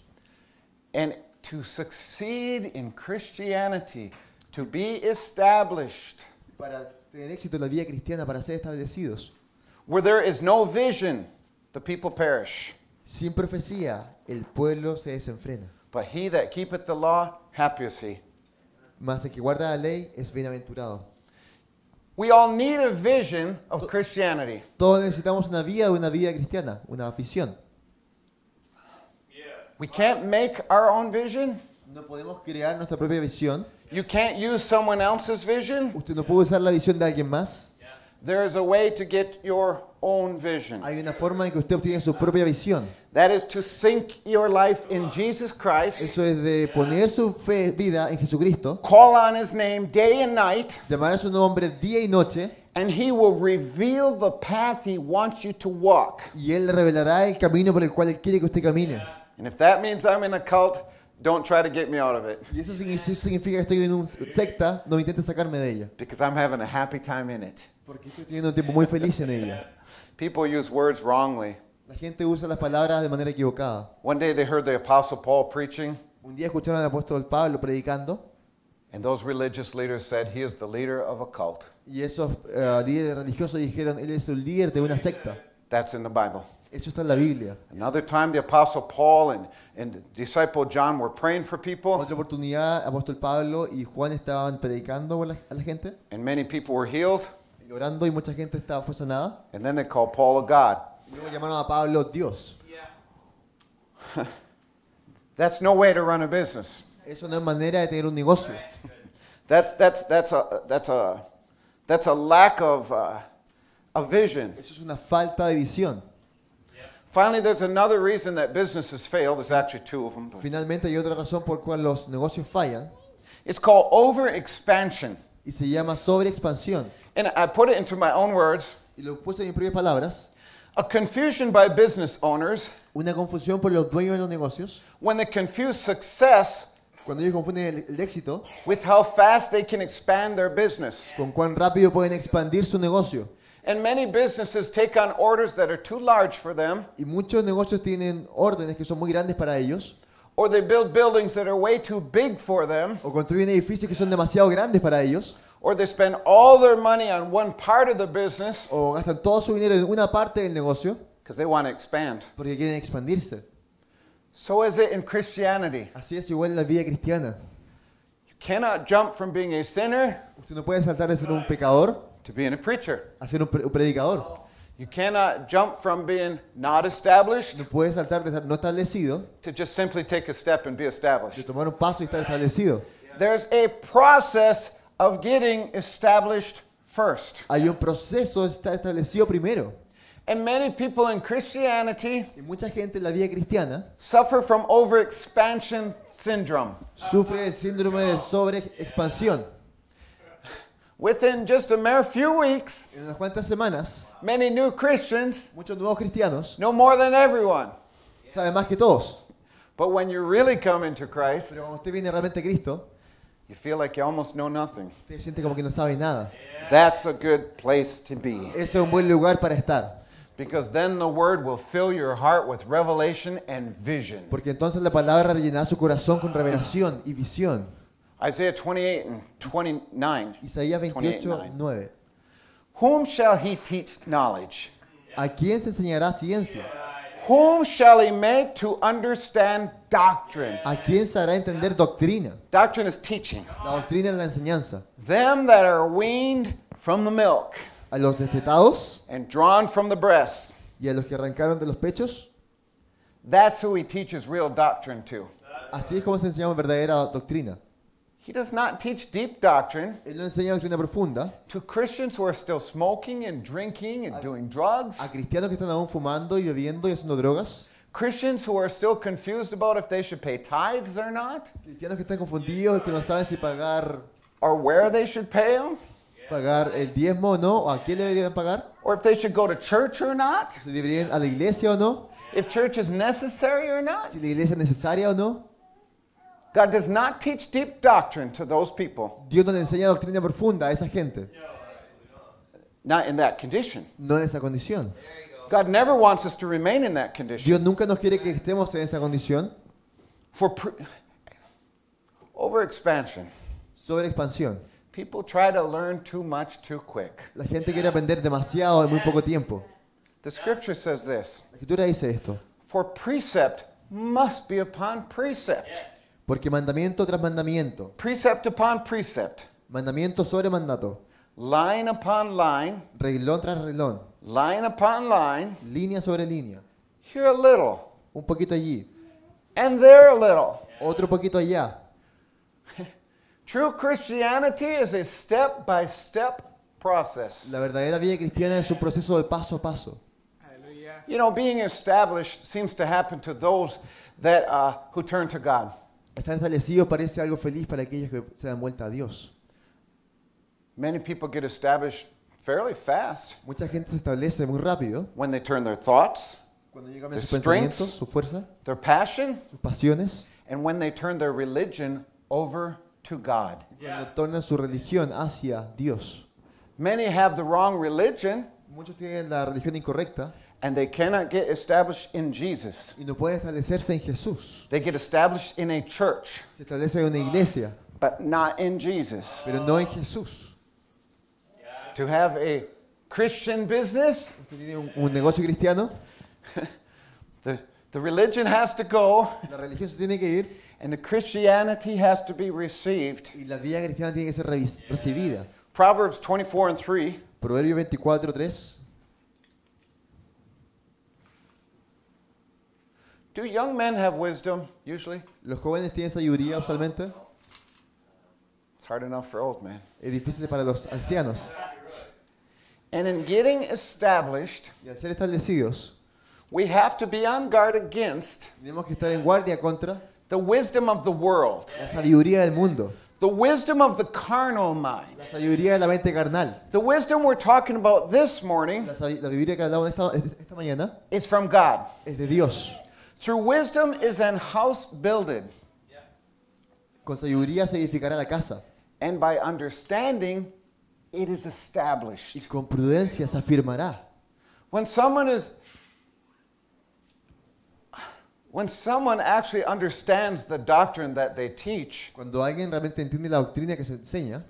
And to succeed in Christianity, to be established, para tener éxito en la vida cristiana, para ser establecidos, where there is no vision, the people perish. Sin profecía, el pueblo se desenfrena. But he that keepeth the law, happy is he. Mas el que guarda la ley es bienaventurado. We all need a vision of Christianity. Todos necesitamos una vida, una vida cristiana, una visión. We can't make our own vision. No podemos crear nuestra propia visión. You can't use someone else's vision. Usted no puede usar la visión de alguien más. There is a way to get your own vision. Hay una forma en que usted obtiene su propia visión. That is to sink your life in Jesus Christ. Eso es de poner su fe, vida en Jesucristo. Call on his name day and night. Llamar a su nombre día y noche. And he will reveal the path he wants you to walk. Y él revelará el camino por el cual él quiere que usted camine. And if that means I'm in a cult, don't try to get me out of it. Y eso significa que estoy en una secta, no intente sacarme de ella. Because I'm having a happy time in it. Porque estoy teniendo un tiempo muy feliz en ella. People use words wrongly. La gente usa las palabras de manera equivocada. One day they heard the Apostle Paul preaching. Un día escucharon al apóstol Pablo predicando. And those religious leaders said he is the leader of a cult. Y esos uh, líderes religiosos dijeron él es el líder de una secta. That's in the Bible. Eso está en la Biblia. Another time the Apostle Paul and and disciple John were praying for people. Otra oportunidad, apóstol Pablo y Juan estaban predicando a la gente. And many people were healed. Orando y mucha gente estaba fue sanada. And then they call Paul a God. Y luego llamaron a Pablo Dios. Yeah. That's no way to run a business. Eso no es manera de tener un negocio. That's that's that's a that's a that's a lack of uh, a vision. Eso es una falta de visión. Yeah. Finally, there's another reason that businesses fail. There's actually two of them. Finalmente hay otra razón por cual los negocios fallan. It's called overexpansion. Y se llama sobreexpansión. And I put it into my own words. Y lo puse en mis propias palabras. A confusion by business owners. Una confusión por los dueños de los negocios. When they confuse success. Cuando ellos confunden el éxito. With how fast they can expand their business. Con cuán rápido pueden expandir su negocio. And many businesses take on orders that are too large for them. Y muchos negocios tienen órdenes que son muy grandes para ellos. Or they build buildings that are way too big for them. O construyen edificios que son demasiado grandes para ellos. Or they spend all their money on one part of the business. O gastan todo su dinero en una parte del negocio. Because they want to expand. Porque quieren expandirse. So is it in Christianity. Así es igual en la vida cristiana. You cannot jump from being a sinner. Usted no puede saltar de ser un pecador. To being a preacher. A ser un, pre un predicador. You cannot jump from being not established. No puede saltar de estar no establecido. To just simply take a step and be established. De tomar un paso y estar establecido. There's a process of getting established first. Hay un proceso está establecido primero. And many people in Christianity y mucha gente en la vida cristiana suffer from overexpansion syndrome. Sufre del síndrome de sobreexpansión. Within just a mere few weeks, en unas cuantas semanas, many new Christians, muchos nuevos cristianos, know more than everyone. Sabe más que todos. But when you really come into Christ, pero cuando usted viene realmente a Cristo, You feel like you almost know nothing. Te sientes como que no sabes nada. That's a good place to be. Ese es un buen lugar para estar. Because then the word will fill your heart with revelation and vision. Porque entonces la palabra llenará su corazón con revelación y visión. Isaiah twenty-eight and twenty-nine. Isaías veintiocho, nueve. Whom shall he teach knowledge? ¿A quién se enseñará ciencia? Whom shall he make to understand doctrine? ¿A quién se hará entender doctrina? Doctrine is teaching. La doctrina es la enseñanza. Them that are weaned from the milk. A los destetados. And drawn from the breasts. Y a los que arrancaron de los pechos. That's who he teaches real doctrine to. Así es como se enseña verdadera doctrina. He does not teach deep doctrine to Christians who are still smoking and drinking and doing drugs. Christians who are still confused about if they should pay tithes or not. Or where they should pay them. Or if they should go to church or not. If church is necessary or not. God does not teach deep doctrine to those people. Dios no le enseña doctrina profunda a esa gente. Not in that condition. No en esa condición. God never wants us to remain in that condition. Dios nunca nos quiere que estemos en esa condición. For overexpansion. Sobre expansión. People try to learn too much too quick. La gente quiere aprender demasiado en muy poco tiempo. The scripture says this. La escritura dice esto. For precept must be upon precept. Porque mandamiento tras mandamiento. Precept upon precept. Mandamiento sobre mandato. Line upon line. Reglón tras reglón. Line upon line. Línea sobre línea. Here a little. Un poquito allí. And there a little. Otro poquito allá. True Christianity is a step-by-step process. La verdadera vida cristiana es un proceso de paso a paso. You know, being established seems to happen to those that uh, who turn to God. Estar establecido parece algo feliz para aquellos que se dan vuelta a Dios. Many people get established fairly fast. Mucha gente se establece muy rápido. When they turn their thoughts, cuando llegan sus pensamientos, su fuerza, their passion, sus pasiones, and when they turn their religion over to God. Cuando tornan su religión hacia Dios. Many have the wrong religion. Muchos tienen la religión incorrecta. And they cannot get established in Jesus. Y no pueden establecerse en Jesús. They get established in a church. Se establece en una iglesia. But not in Jesus. Pero no en Jesús. To have a Christian business. Tiene un, un negocio cristiano. the, the religion has to go. La religión se tiene que ir. And the Christianity has to be received. Y la vida cristiana tiene que ser recibida. Proverbs twenty-four and three. Proverbios veinticuatro, tres. Do young men have wisdom usually? Los jóvenes tienen sabiduría usualmente. It's hard enough for old men. Es difícil para los ancianos. And in getting established, y al ser establecidos, we have to be on guard against. Tenemos que estar en guardia contra the wisdom of the world. La sabiduría del mundo. The wisdom of the carnal mind. La sabiduría de la mente carnal. The wisdom we're talking about this morning. La sabiduría que hablamos esta esta mañana. Is from God. Es de Dios. Through wisdom is an house builded. Con sabiduría se edificará la casa. And by understanding, it is established. Y con prudencia se afirmará. When someone is, when someone actually understands the doctrine that they teach, cuando alguien realmente entiende la doctrina que se enseña,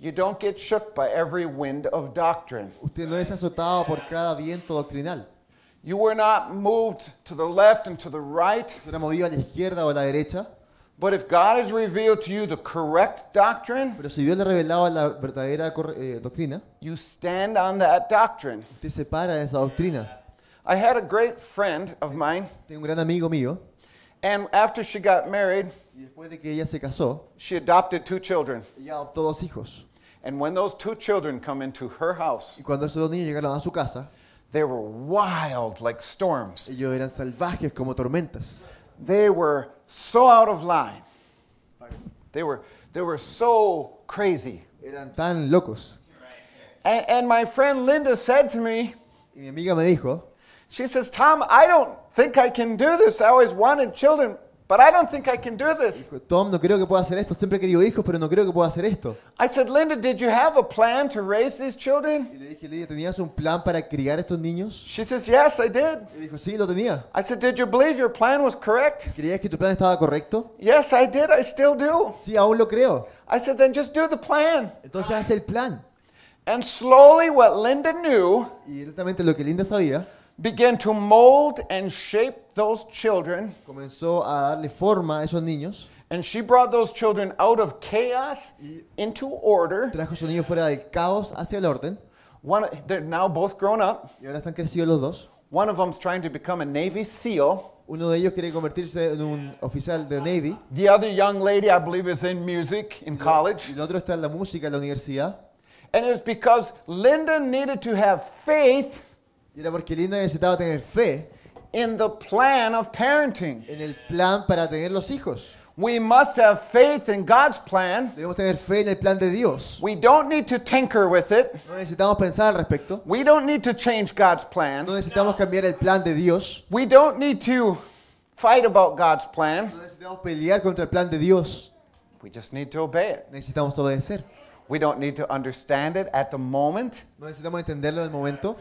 you don't get shook by every wind of doctrine. Usted no es azotado por cada viento doctrinal. You were not moved to the left and to the right. Era movido a la izquierda o a la derecha. But if God has revealed to you the correct doctrine, pero si Dios le ha revelado la verdadera eh, doctrina, you stand on that doctrine. Usted se para en esa doctrina. I had a great friend of mine. Tengo un gran amigo mío. And after she got married, y después de que ella se casó, she adopted two children. Ella adoptó dos hijos. And when those two children come into her house, y cuando esos dos niños llegaron a su casa, they were wild like storms. Ellos eran salvajes como tormentas. They were so out of line. They were they were so crazy. Eran tan locos. And, and my friend Linda said to me, y mi amiga me dijo, she says, "Tom, I don't think I can do this. I always wanted children, But I don't think I can do this. Tom, no creo que pueda hacer esto. Siempre he querido hijos, pero no creo que pueda hacer esto. I said, Linda, did you have a plan to raise these children? Y le dije, Linda, ¿tenías un plan para criar estos niños? She says, yes, I did. Y dijo, sí, lo tenía. I said, did you believe your plan was correct? ¿Creías que tu plan estaba correcto? Yes, I did. I still do. Sí, aún lo creo. I said, then just do the plan. Entonces haz el plan. And slowly, what Linda knew, y directamente lo que Linda sabía, began to mold and shape those children. Comenzó a darle forma a esos niños. And she brought those children out of chaos into order. Trajo esos niños fuera del caos hacia el orden. One, they're now both grown up. Y ahora están crecidos los dos. One of them's trying to become a Navy SEAL. Uno de ellos quiere convertirse en un oficial de Navy. The other young lady, I believe, is in music in college. Y el otro está en la música en la universidad. And it was because Linda needed to have faith. Y era porque Linda necesitaba tener fe in the plan of parenting. En el plan para tener los hijos. We must have faith in God's plan. Debemos tener fe en el plan de Dios. We don't need to tinker with it. No necesitamos pensar al respecto. We don't need to change God's plan. No necesitamos cambiar el plan de Dios. We don't need to fight about God's plan. No necesitamos pelear contra el plan de Dios. We just need to obey it. Necesitamos obedecer. We don't need to understand it at the moment. No necesitamos entenderlo en el momento.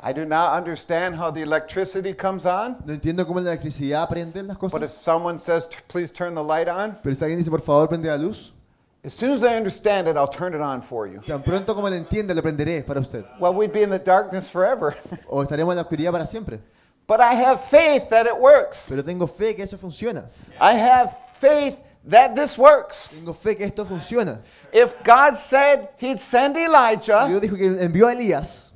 I do not understand how the electricity comes on. No entiendo cómo la electricidad prende las cosas. But if someone says, please turn the light on. Pero si alguien dice, por favor, prende la luz. As soon as I understand it, I'll turn it on for you. Tan pronto como lo entienda, lo prenderé para usted. Well, we'd be in the darkness forever. O estaremos en la oscuridad para siempre. But I have faith that it works. Pero tengo fe que eso funciona. I have faith that this works. Tengo fe que esto funciona. If God said he'd send Elijah. Dios dijo que envió a Elías.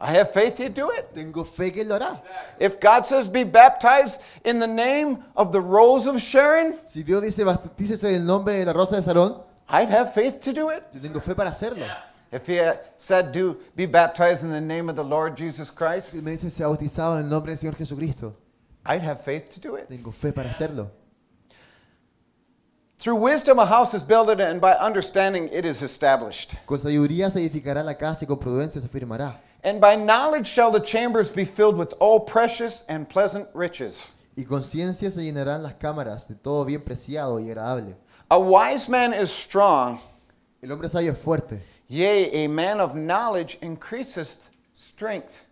I have faith he'd do it. Tengo fe que lo hará. If God says be baptized in the name of the Rose of Sharon, si Dios dice bautícese en el nombre de la Rosa de Sarón, I'd have faith to do it. Yo tengo fe para hacerlo. Yeah. If he said do be baptized in the name of the Lord Jesus Christ, si me dice sea bautizado en el nombre del Señor Jesucristo, I'd have faith to do it. Tengo fe para hacerlo. Through wisdom a house is built and by understanding it is established. Con sabiduría se edificará la casa y con prudencia se afirmará. And by knowledge shall the chambers be filled with all precious and pleasant riches. Y con ciencia se llenarán las cámaras de todo bien preciado y agradable. A wise man is strong. El hombre sabio es fuerte. Yea, a man of knowledge increaseth strength.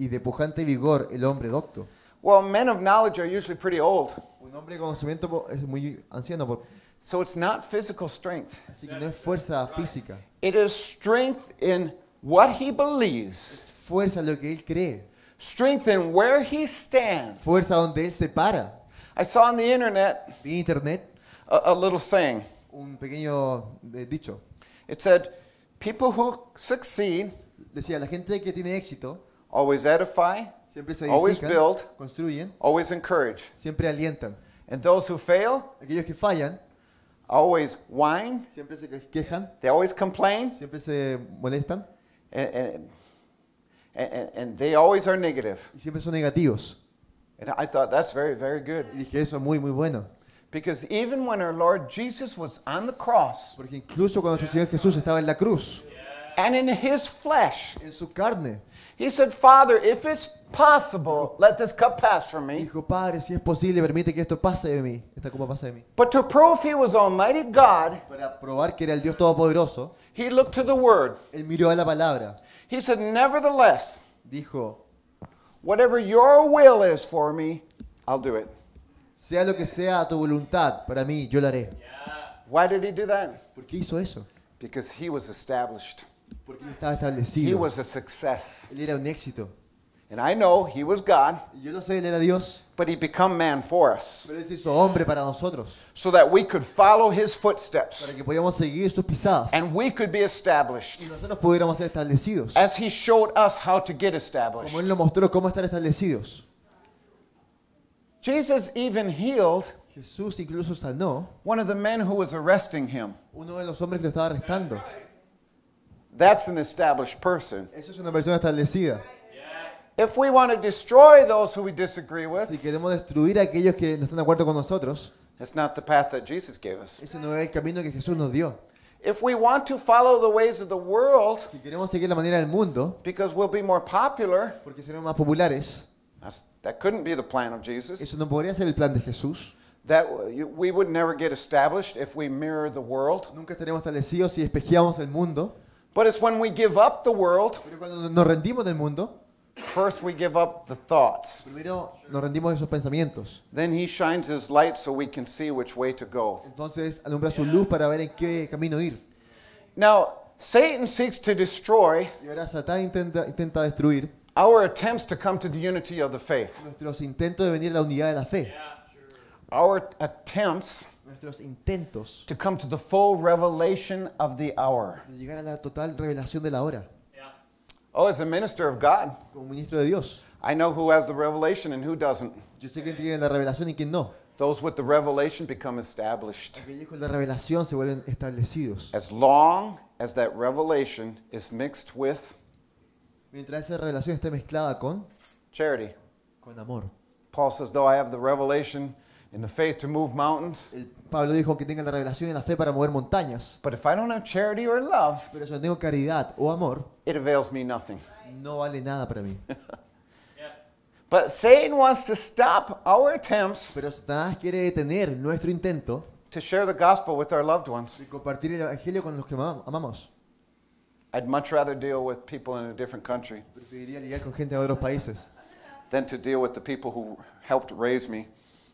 Y de pujante vigor el hombre docto. Well, men of knowledge are usually pretty old. Un hombre con conocimiento es muy anciano por. So it's not physical strength. Así que no es fuerza física. It is strength in what he believes. Fuerza lo que él cree. Strength in where he stands. Fuerza donde él se para. I saw on the internet. The internet. A, a little saying. Un pequeño dicho. It said, people who succeed. Decía, la gente que tiene éxito. Always edify. Siempre se edifican. Always build. Construyen. Always encourage. Siempre alientan. And those who fail. Aquellos que fallan. Always whine. Siempre se quejan. They always complain. Siempre se molestan. And, and, and they always are negative. Y siempre son negativos. And I thought that's very, very good. Y dije eso muy, muy bueno. Because even when our Lord Jesus was on the cross, porque incluso cuando nuestro Señor Jesús estaba en la cruz, and in his flesh, en su carne, he said, Father, if it's possible, let this cup pass from me. Dijo, Padre, si es posible, permite que esto pase de mí, esta copa pase de mí. But to prove he was Almighty God, para probar que era el Dios todopoderoso, he looked to the word. Él miró a la palabra. He said, nevertheless, dijo, whatever your will is for me, I'll do it. Sea lo que sea a tu voluntad, para mí, yo lo haré. Yeah. Why did he do that? ¿Por qué hizo eso? Because he was established. Porque él estaba establecido. He was a success. Él era un éxito. And I know he was God. Yo lo sé, él era Dios. But he became man for us. Pero él se hizo hombre para nosotros. So that we could follow his footsteps. Para que podíamos seguir sus pisadas. And we could be established. Y nosotros pudiéramos ser establecidos. As he showed us how to get established. Como él nos mostró cómo estar establecidos. Jesus even healed. Jesús incluso sanó. One of the men who was arresting him. Uno de los hombres que lo estaba arrestando. That's an established person. Esa es una persona establecida. If we want to destroy those who we disagree with, si queremos destruir a aquellos que no están de acuerdo con nosotros, that's not the path that Jesus gave us. Ese no es el camino que Jesús nos dio. If we want to follow the ways of the world, si queremos seguir la manera del mundo, because we'll be more popular, porque seremos más populares, that couldn't be the plan of Jesus. Eso no podría ser el plan de Jesús. that we would never get established if we mirror the world. Nunca estaremos establecidos si espejeamos el mundo. But it's when we give up the world. Pero cuando nos rendimos del mundo. First we give up the thoughts. Primero nos rendimos de esos pensamientos. Then he shines his light so we can see which way to go. Entonces alumbra su luz para ver en qué camino ir. Now Satan seeks to destroy. Y ahora Satán intenta intenta destruir. Our attempts to come to the unity of the faith. Nuestros intentos de venir a la unidad de la fe. Our attempts nuestros intentos to come to the full revelation of the hour. De llegar a la total revelación de la hora. Oh, as a minister of God, como ministro de Dios, I know who has the revelation and who doesn't. Yo sé quién tiene la revelación y quién no. Those with the revelation become established. Aquellos con la revelación se vuelven establecidos. As long as that revelation is mixed with, mientras esa revelación esté mezclada con charity, con amor. Paul says, though I have the revelation in the faith to move mountains. Pablo dijo que tenga la revelación en la fe para mover montañas. But if I don't have charity or love, pero si no tengo caridad o amor, it avails me nothing. No vale nada para mí. But Satan wants to stop our attempts. Pero Satanás quiere detener nuestro intento to share the gospel with our loved ones. Y compartir el evangelio con los que amamos. I'd much rather deal with people in a different country. Preferiría lidiar con gente de otros países than to deal with the people who helped raise me.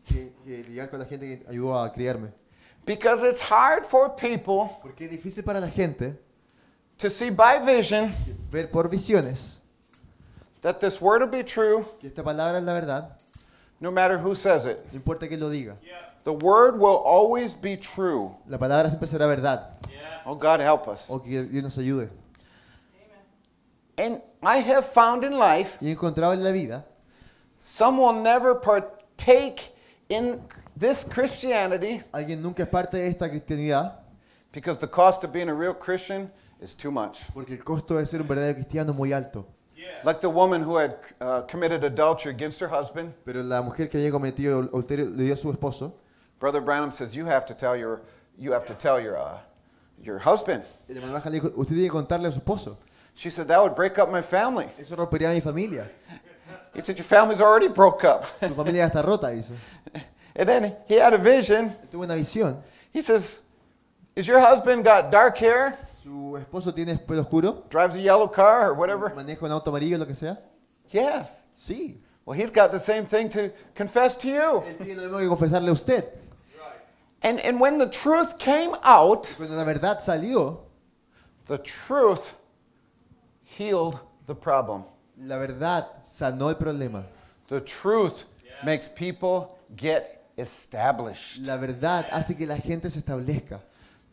Que, que lidiar con la gente que ayudó a criarme. Because it's hard for people. Porque es difícil para la gente. To see by vision. Ver por visiones. That this word will be true. Que esta palabra es la verdad. No matter who says it. No importa quién lo diga. Yeah. The word will always be true. La palabra siempre será verdad. Yeah. Oh, God help us. O que Dios nos ayude. Amen. And I have found in life. Y he encontrado en la vida. Some will never partake in this Christianity, alguien nunca es parte de esta cristianidad, because the cost of being a real Christian is too much. Porque el costo de ser un verdadero cristiano es muy alto. Yeah. Like the woman who had uh, committed adultery against her husband. Pero la mujer que había cometido adulterio le dio a su esposo. Brother Branham says you have to tell your you have to tell your uh, your husband. El hermano Malchus le dijo, usted tiene que contarle a su esposo. She said that would break up my family. Eso rompería a mi familia. He said, your family's already broke up. Tu familia está rota, dice. And then he had a vision. Tuvo una visión. He says, is your husband got dark hair? Su esposo tiene pelo oscuro. Drives a yellow car or whatever. Maneja un auto amarillo, lo que sea. Yes. Sí. Well, he's got the same thing to confess to you. Él tiene lo mismo que confesarle a usted. And and when the truth came out, cuando la verdad salió, the truth healed the problem. La verdad sanó el problema. The truth yeah. makes people get established. La verdad hace que la gente se establezca.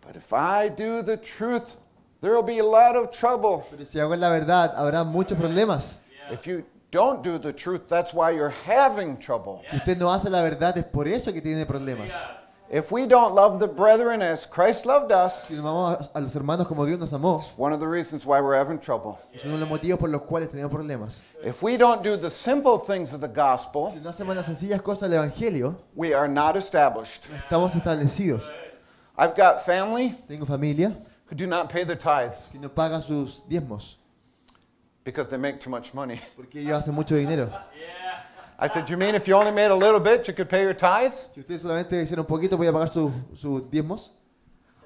But if I do the truth, there will be a lot of trouble. Pero si hago la verdad, habrá muchos problemas. Yeah. If you don't do the truth, that's why you're having trouble. Yeah. Si usted no hace la verdad, es por eso que tiene problemas. Yeah. If we don't love the brethren as Christ loved us, si no amamos a los hermanos como Dios nos amó, it's one of the reasons why we're having trouble. Es uno de los motivos por los cuales tenemos problemas. If we don't do the simple things of the gospel, si no hacemos las sencillas cosas del evangelio, we are not established. No estamos establecidos. I've got family. Tengo familia. Who do not pay their tithes. Que no pagan sus diezmos. Because they make too much money. Porque ellos hacen mucho dinero. I said, you mean if you only made a little bit, you could pay your tithes? Si ustedes solamente hicieron un poquito, voy a pagar sus sus diezmos.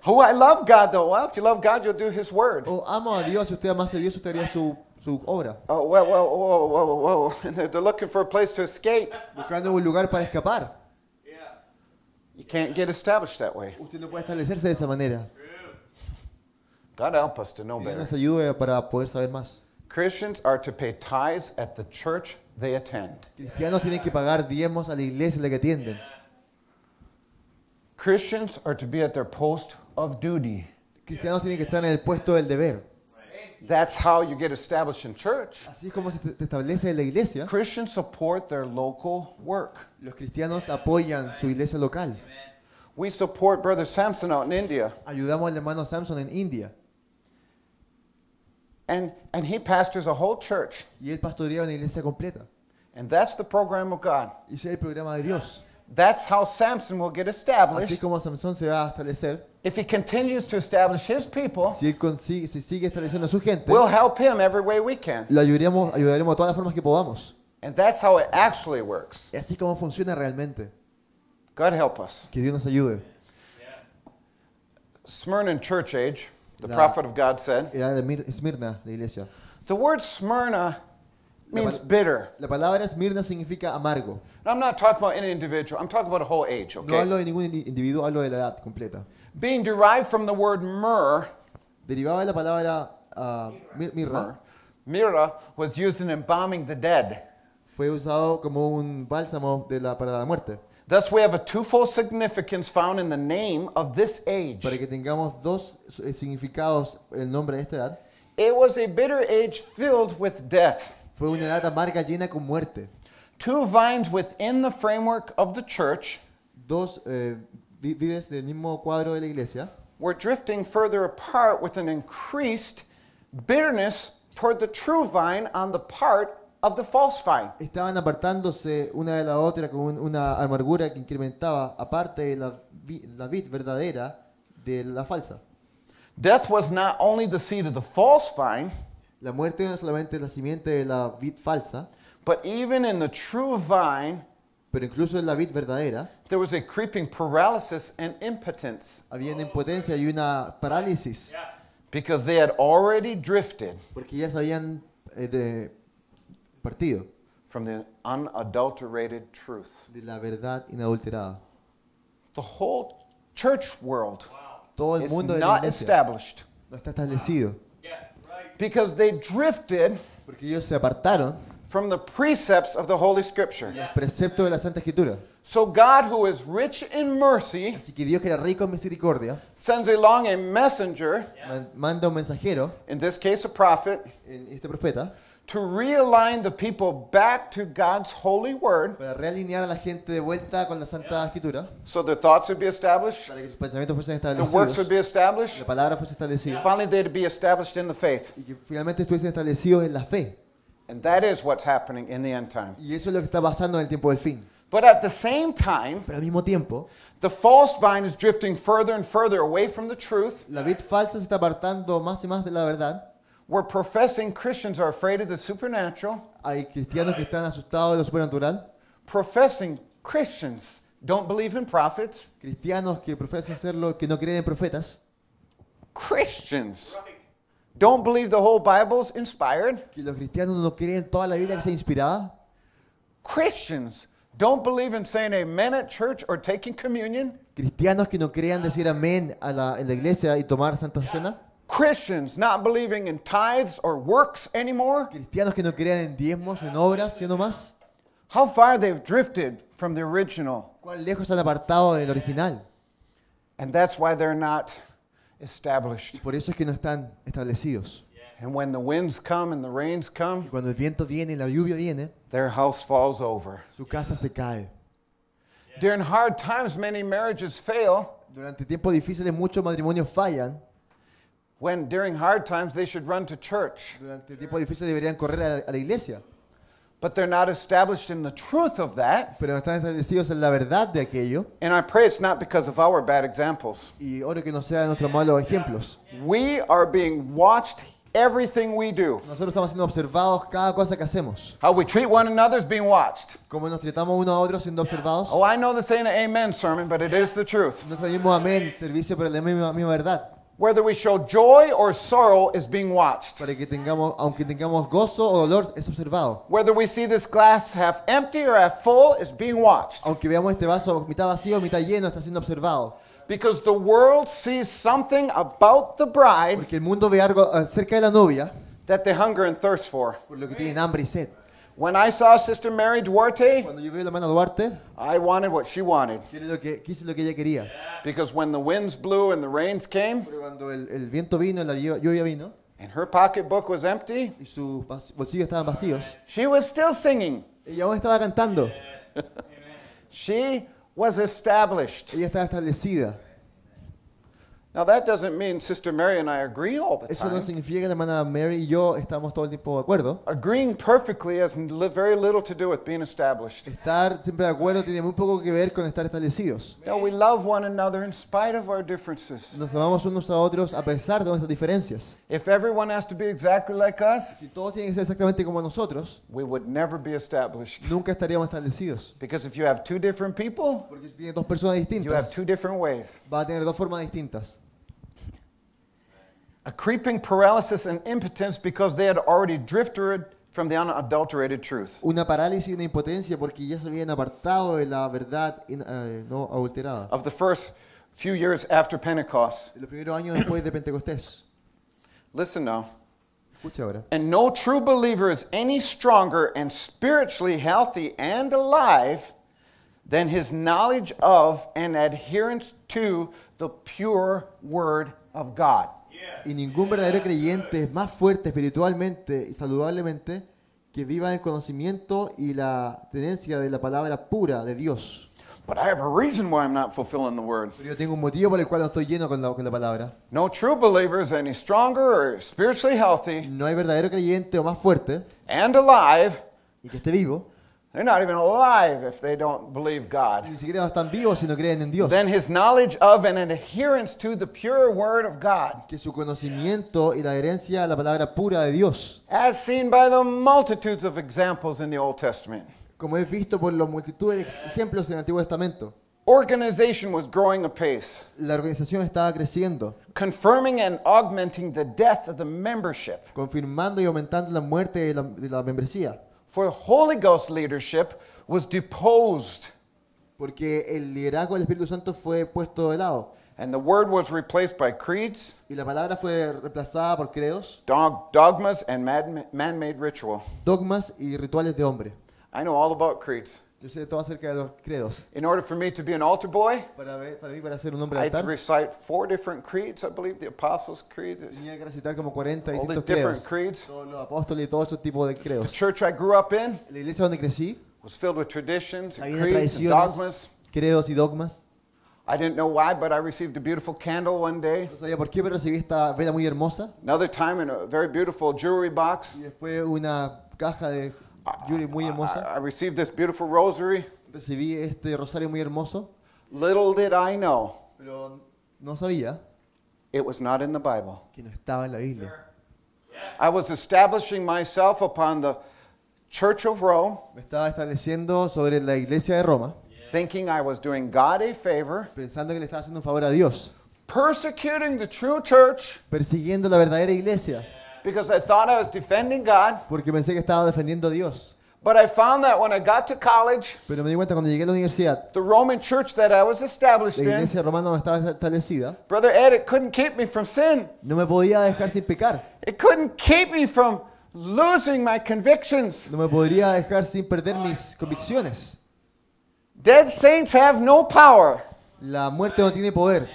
Oh, I love God though. Well, if you love God, you'll do His word. Oh, amo a Dios. Si usted ama a Dios, usted haría su su obra. Oh, well, well, whoa, whoa, whoa. And they're looking for a place to escape. Buscando un lugar para escapar. Yeah. You can't get established that way. Usted no puede establecerse de esa manera. God help us to know better. Dios nos ayude para poder saber más. Christians are to pay tithes at the church they attend. Cristianos tienen que pagar diezmos a la iglesia a la que atienden. Christians are to be at their post of duty. Cristianos tienen que estar en el puesto del deber. That's how you get established in church. Así es como se te establece en la iglesia. Christians support their local work. Los cristianos apoyan su iglesia local. We support Brother Samson out in India. Ayudamos al hermano Samson en India. And, and he pastors a whole church. Y él pastorea una iglesia completa. And that's the program of God. Y ese es el programa de Dios. That's how Samson will get established. Así como Samson se va a establecer. If he continues to establish his people, si él consigue, si sigue estableciendo a su gente, we'll help him every way we can. Lo ayudaremos, ayudaremos de todas las formas que podamos. And that's how it actually works. Y así como funciona realmente. God help us. Que Dios nos ayude. Smyrna in church age, the la, prophet of God said. Era de Smyrna, la iglesia. The word Smyrna means la, bitter. La palabra Smyrna significa amargo. And I'm not talking about any individual. I'm talking about a whole age, okay? No hablo de ningún individuo, hablo de la edad completa. Being derived from the word myrrh. Derivada de la palabra uh, mirra. Mirra was used in embalming the dead. Fue usado como un bálsamo de la para la muerte. Thus we have a twofold significance found in the name of this age. Para que tengamos dos significados el nombre de esta edad. It was a bitter age filled with death. Fue una edad amarga llena con muerte. Two vines within the framework of the church. Dos eh, vides del mismo cuadro de la iglesia. Were drifting further apart with an increased bitterness toward the true vine on the part of the false vine. Estaban apartándose una de la otra con una amargura que incrementaba aparte de la, la vid verdadera de la falsa. Death was not only the seed of the false vine, la muerte no solamente la simiente de la vid falsa, but even in the true vine, pero incluso en la vid verdadera, there was a creeping paralysis and impotence. Había una impotencia y una parálisis. Yeah. Because they had already drifted. Porque ya se habían eh, de partido from the unadulterated truth. De la verdad inadulterada. The whole church world, wow, todo el mundo is not established. No está establecido. Wow. Yeah, right. Because they drifted. Porque ellos se apartaron from the precepts of the Holy Scripture. Yeah. Precepto de la Santa Escritura. So God, who is rich in mercy, así que Dios que era rico en misericordia, sends along a messenger, yeah, manda un mensajero, in this case a prophet, en este profeta, to realign the people back to God's holy word, para realinear a la gente de vuelta con la Santa Escritura, so their thoughts would be established, para que los pensamientos fuesen establecidos, the works would be established, la palabra fuese establecida, and finally they'd be established in the faith. Y que finalmente estuviesen establecidos en la fe. And that is what's happening in the end time. Y eso es lo que está pasando en el tiempo del fin. But at the same time, pero al mismo tiempo, the false vine is drifting further and further away from the truth. La vid falsa se está apartando más y más de la verdad. Where professing Christians are afraid of the supernatural. Hay cristianos que están asustados de lo sobrenatural. Professing Christians don't believe in prophets. Cristianos que profesan ser lo que no creen en profetas. Christians don't believe the whole Bible's inspired. Que los cristianos no creen toda la Biblia que sea inspirada. Christians don't believe in saying amen at church or taking communion. Cristianos que no crean decir amén a la en la iglesia y tomar Santa Cena. Christians not believing in tithes or works anymore. Cristianos que no crean en diezmos, en obras, sino más. How far they've drifted from the original. Cuán lejos han apartado del original. And that's why they're not established. Y por eso es que no están establecidos. And when the winds come and the rains come, y cuando el viento viene y la lluvia viene, their house falls over. Su casa se cae. During hard times, many marriages fail. Durante tiempos difíciles, muchos matrimonios fallan. When during hard times they should run to church. Durante tiempos difíciles deberían correr a la iglesia. But they're not established in the truth of that. Pero no están establecidos en la verdad de aquello. And I pray it's not because of our bad examples. Y oro que no sean nuestros malos ejemplos. We are being watched everything we do. Nosotros estamos siendo observados cada cosa que hacemos. How we treat one another is being watched. Cómo nos tratamos uno a otro siendo observados. Oh, I know the saying an amen sermon, but it is the truth. No sabemos amén servicio, pero la misma misma verdad. Whether we show joy or sorrow is being watched. Para que tengamos, aunque tengamos gozo o dolor, es observado. Whether we see this glass half empty or half full is being watched. Aunque veamos este vaso mitad vacío, mitad lleno, está siendo observado. Because the world sees something about the bride. Porque el mundo ve algo acerca de la novia. That they hunger and thirst for. Por lo que tienen hambre y sed. When I saw Sister Mary Duarte, cuando yo vi a la hermana Duarte, I wanted what she wanted. Lo que, quise lo que ella quería. Yeah. Because when the winds blew and the rains came, pero cuando el, el viento vino, la lluvia vino, and her pocketbook was empty, y sus bolsillos estaban vacíos, she was still singing. Ella aún estaba cantando. Yeah. She was established. Ella estaba establecida. Now that doesn't mean Sister Mary and I agree all the time. Eso no significa que la hermana Mary y yo estamos todo el tiempo de acuerdo. Agreeing perfectly has very little to do with being established. Estar siempre de acuerdo tiene muy poco que ver con estar establecidos. No, we love one another in spite of our differences. Nos amamos unos a otros a pesar de nuestras diferencias. If everyone has to be exactly like us, si todos tienen que ser exactamente como nosotros, we would never be established. Nunca estaríamos establecidos. Because if you have two different people, porque si tienes dos personas distintas, you have two different ways. Va a tener dos formas distintas. A creeping paralysis and impotence because they had already drifted from the unadulterated truth. Una parálisis y una impotencia porque ya se habían apartado de la verdad in, uh, no adulterada. Of the first few years after Pentecost. Los primeros años después de Pentecostés. Listen now. Escucha ahora. And no true believer is any stronger and spiritually healthy and alive than his knowledge of and adherence to the pure word of God. Y ningún verdadero creyente es más fuerte espiritualmente y saludablemente que viva el conocimiento y la tenencia de la palabra pura de Dios. But I have a reason why I'm not fulfilling the word. Pero yo tengo un motivo por el cual no estoy lleno con la, con la palabra. No true believers any stronger or spiritually healthy. No hay verdadero creyente o más fuerte. And alive. Y que esté vivo. They're not even alive if they don't believe God. Ni siquiera están vivos si no creen en Dios. Then his knowledge of and adherence to the pure word of God. Que su conocimiento y la adherencia a la palabra pura de Dios. As seen by the multitudes of examples in the Old Testament. Como es visto por la multitud de ejemplos en el Antiguo Testamento. Organization was growing apace. La organización estaba creciendo. Confirming and augmenting the death of the membership. Confirmando y aumentando la muerte de la, de la membresía. For Holy Ghost leadership was deposed. Porque el liderazgo del Espíritu Santo fue puesto de lado. And the word was replaced by creeds. Y la palabra fue reemplazada por credos. Dog, dogmas and man-made ritual. Dogmas y rituales de hombre. I know all about creeds. Yo sé todo acerca de los credos. In order for me to be an altar boy, para ver, para mí, para ser un hombre de altar, I had to recite four different creeds, I believe, the Apostles' Creed. Tenía que recitar como cuarenta distintos credos. Todos los apóstoles y todos esos tipos de credos. The church I grew up in, la iglesia donde crecí, was filled with traditions, and creeds, and dogmas. Credos y dogmas. I didn't know why, but I received a beautiful candle one day. No sabía por qué, pero recibí esta vela muy hermosa. Another time, in a very beautiful jewelry box. Y después una caja de Yuri, muy hermosa. I, I received this beautiful rosary. Recibí este rosario muy hermoso. Little did I know. Pero no sabía. It was not in the Bible. Que no estaba en la Biblia. Sure. Yeah. I was establishing myself upon the Church of Rome. Me estaba estableciendo sobre la iglesia de Roma. Yeah. Thinking I was doing God a favor. Pensando que le estaba haciendo un favor a Dios. Persecuting the true church. Persiguiendo la verdadera iglesia. Yeah. Because I thought I was defending God. Porque pensé que estaba defendiendo a Dios. But I found that when I got to college, pero me di cuenta cuando llegué a la universidad, the Roman church that I was established in, la iglesia romana donde estaba establecida, Brother Ed, it couldn't keep me from sin. No me podía dejar sin pecar. It couldn't keep me from losing my convictions. No me podría dejar sin perder mis convicciones. Dead saints have no power. La muerte no tiene poder.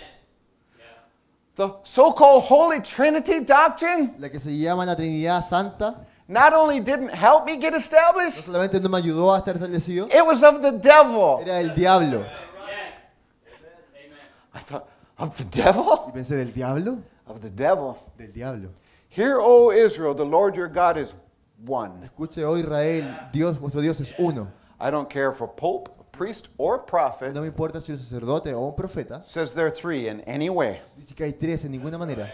The so-called Holy Trinity doctrine, la que se llama la Trinidad Santa, not only didn't help me get established, no solamente no me ayudó a estar establecido, it was of the devil. Era el diablo. I thought, of the devil? Y pensé, ¿del diablo? Of the devil. Del diablo. Hear, O Israel, the Lord your God is one. Escuche, oh Israel, Dios, vuestro Dios es uno. I don't care for pope, priest or prophet, no me importa si un sacerdote o un profeta, says there are three in any way. Dice que hay tres en ninguna manera.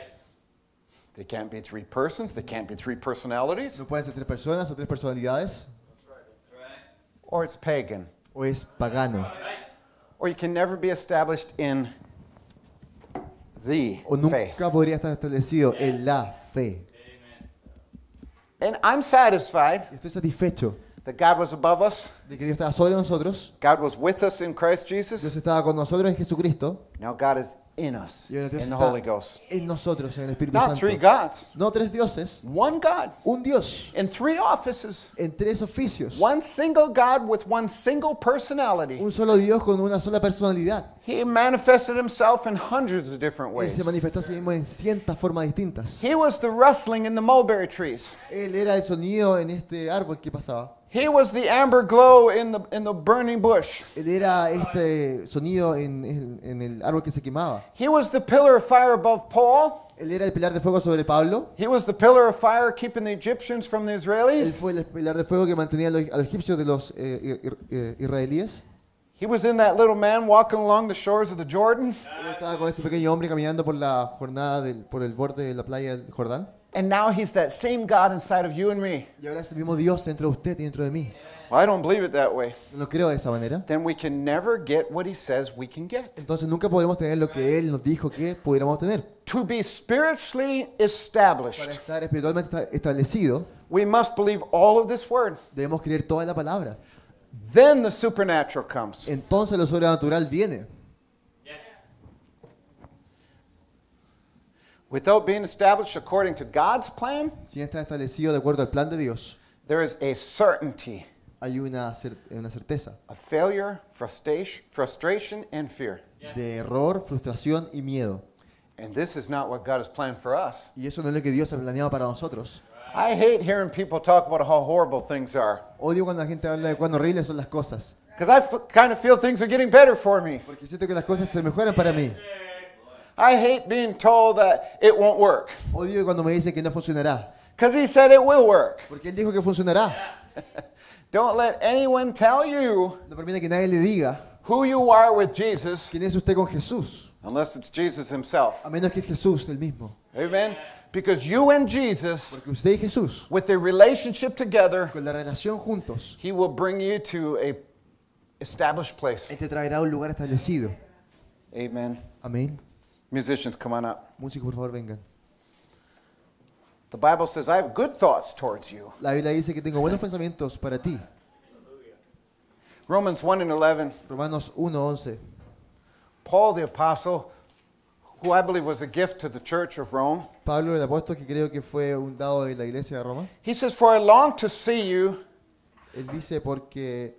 They can't be three persons. They can't be three personalities. No pueden ser tres personas o tres personalidades. Or it's pagan. O es pagano. Or you can never be established in the faith. O nunca podría estar establecido en la fe. And I'm satisfied. Estoy satisfecho. That God was above us. De que Dios estaba sobre nosotros. God was with us in Christ Jesus. Dios estaba con nosotros en Jesucristo. Now God is in us. Y ahora Dios in the Holy Ghost. En nosotros en el Espíritu Not Santo. Three gods. No tres dioses. One God. Un Dios. In three offices. En tres oficios. One single God with one single personality. Un solo Dios con una sola personalidad. He manifested himself in hundreds of different ways. Él se manifestó a sí mismo en cientas formas distintas. He was the rustling in the mulberry trees. Él era el sonido en este árbol que pasaba. He was the amber glow in the in the burning bush. Él era este sonido en, en, en el árbol que se quemaba. He was the pillar of fire above Paul. Él era el pilar de fuego sobre Pablo. He was the pillar of fire keeping the Egyptians from the Israelis. Él fue el pilar de fuego que mantenía a los, a los egipcios de los eh, ir, eh, israelíes. He was in that little man walking along the shores of the Jordan. Él estaba con ese pequeño hombre caminando por la jornada del, por el borde de la playa del Jordán. And now he's that same God inside of you and me. Y ahora es el mismo Dios dentro de usted y dentro de mí. Well, I don't believe it that way. No creo de esa manera. Then we can never get what he says we can get. Entonces nunca podremos tener lo que él nos dijo que pudiéramos tener. To be spiritually established. Para estar espiritualmente establecido. We must believe all of this word. Debemos creer toda la palabra. Then the supernatural comes. Entonces lo sobrenatural viene. Without being established according to God's plan, si está establecido de acuerdo al plan de Dios, there is a certainty. Hay una, cer una certeza. A failure, frustration, frustration and fear. Yes. De error, frustración y miedo. And this is not what God has planned for us. Y eso no es lo que Dios ha planeado para nosotros. I hate hearing people talk about how horrible things are. Odio cuando la gente habla de cuán horribles son las cosas. Because I f kind of feel things are getting better for me. Porque siento que las cosas se mejoran para mí. I hate being told that it won't work. Odio cuando me dicen que no funcionará. Because he said it will work. Porque él dijo que funcionará. Don't let anyone tell you. No permita que nadie le diga. Who you are with Jesus. ¿Quién es usted con Jesús? Unless it's Jesus himself. A menos que es Jesús el mismo. Amen. Because you and Jesus, porque usted y Jesús, with the relationship together, con la relación juntos, he will bring you to a established place. Él te traerá a un lugar establecido. Amen. Amén. Musicians, come on up. Músicos, por favor, vengan. The Bible says, I have good thoughts towards you. La Biblia dice que tengo buenos pensamientos para ti. Romans one and eleven. Romanos uno once. Paul the apostle, who I believe was a gift to the church of Rome. Pablo el apóstol, que creo que fue un dado de la iglesia de Roma. He says, for I long to see you. Él dice porque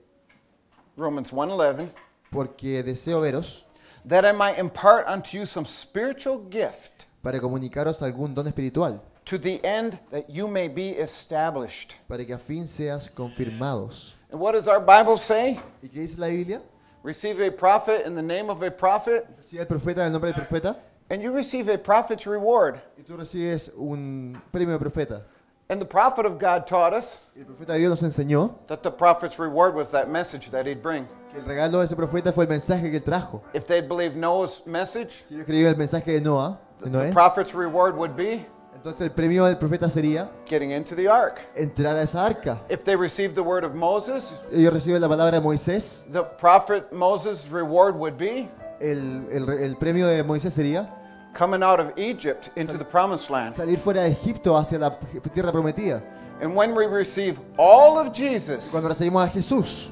Romans one eleven. Porque deseo veros. That I might impart unto you some spiritual gift. Para comunicaros algún don espiritual. To the end that you may be established. Para que a fin seas confirmados. And what does our Bible say? ¿Y qué dice la Biblia? Receive a prophet in the name of a prophet. Recibe al profeta en el nombre del profeta. And you receive a prophet's reward. Y tú recibes un premio de profeta. And the prophet of God taught us. El profeta de Dios nos enseñó. That the prophet's reward was that message that he'd bring. El regalo de ese profeta fue el mensaje que él trajo. If they believe Noah's message, si yo creía el mensaje de Noah, de Noé, the prophet's reward would be, entonces el premio del profeta sería, getting into the ark. Entrar a esa arca. If they received the word of Moses, ellos reciben la palabra de Moisés, the prophet Moses' reward would be, el, el, el premio de Moisés sería, coming out of Egypt into the promised land. Salir fuera de Egipto hacia la tierra prometida. And when we receive all of Jesus, cuando recibimos a Jesús,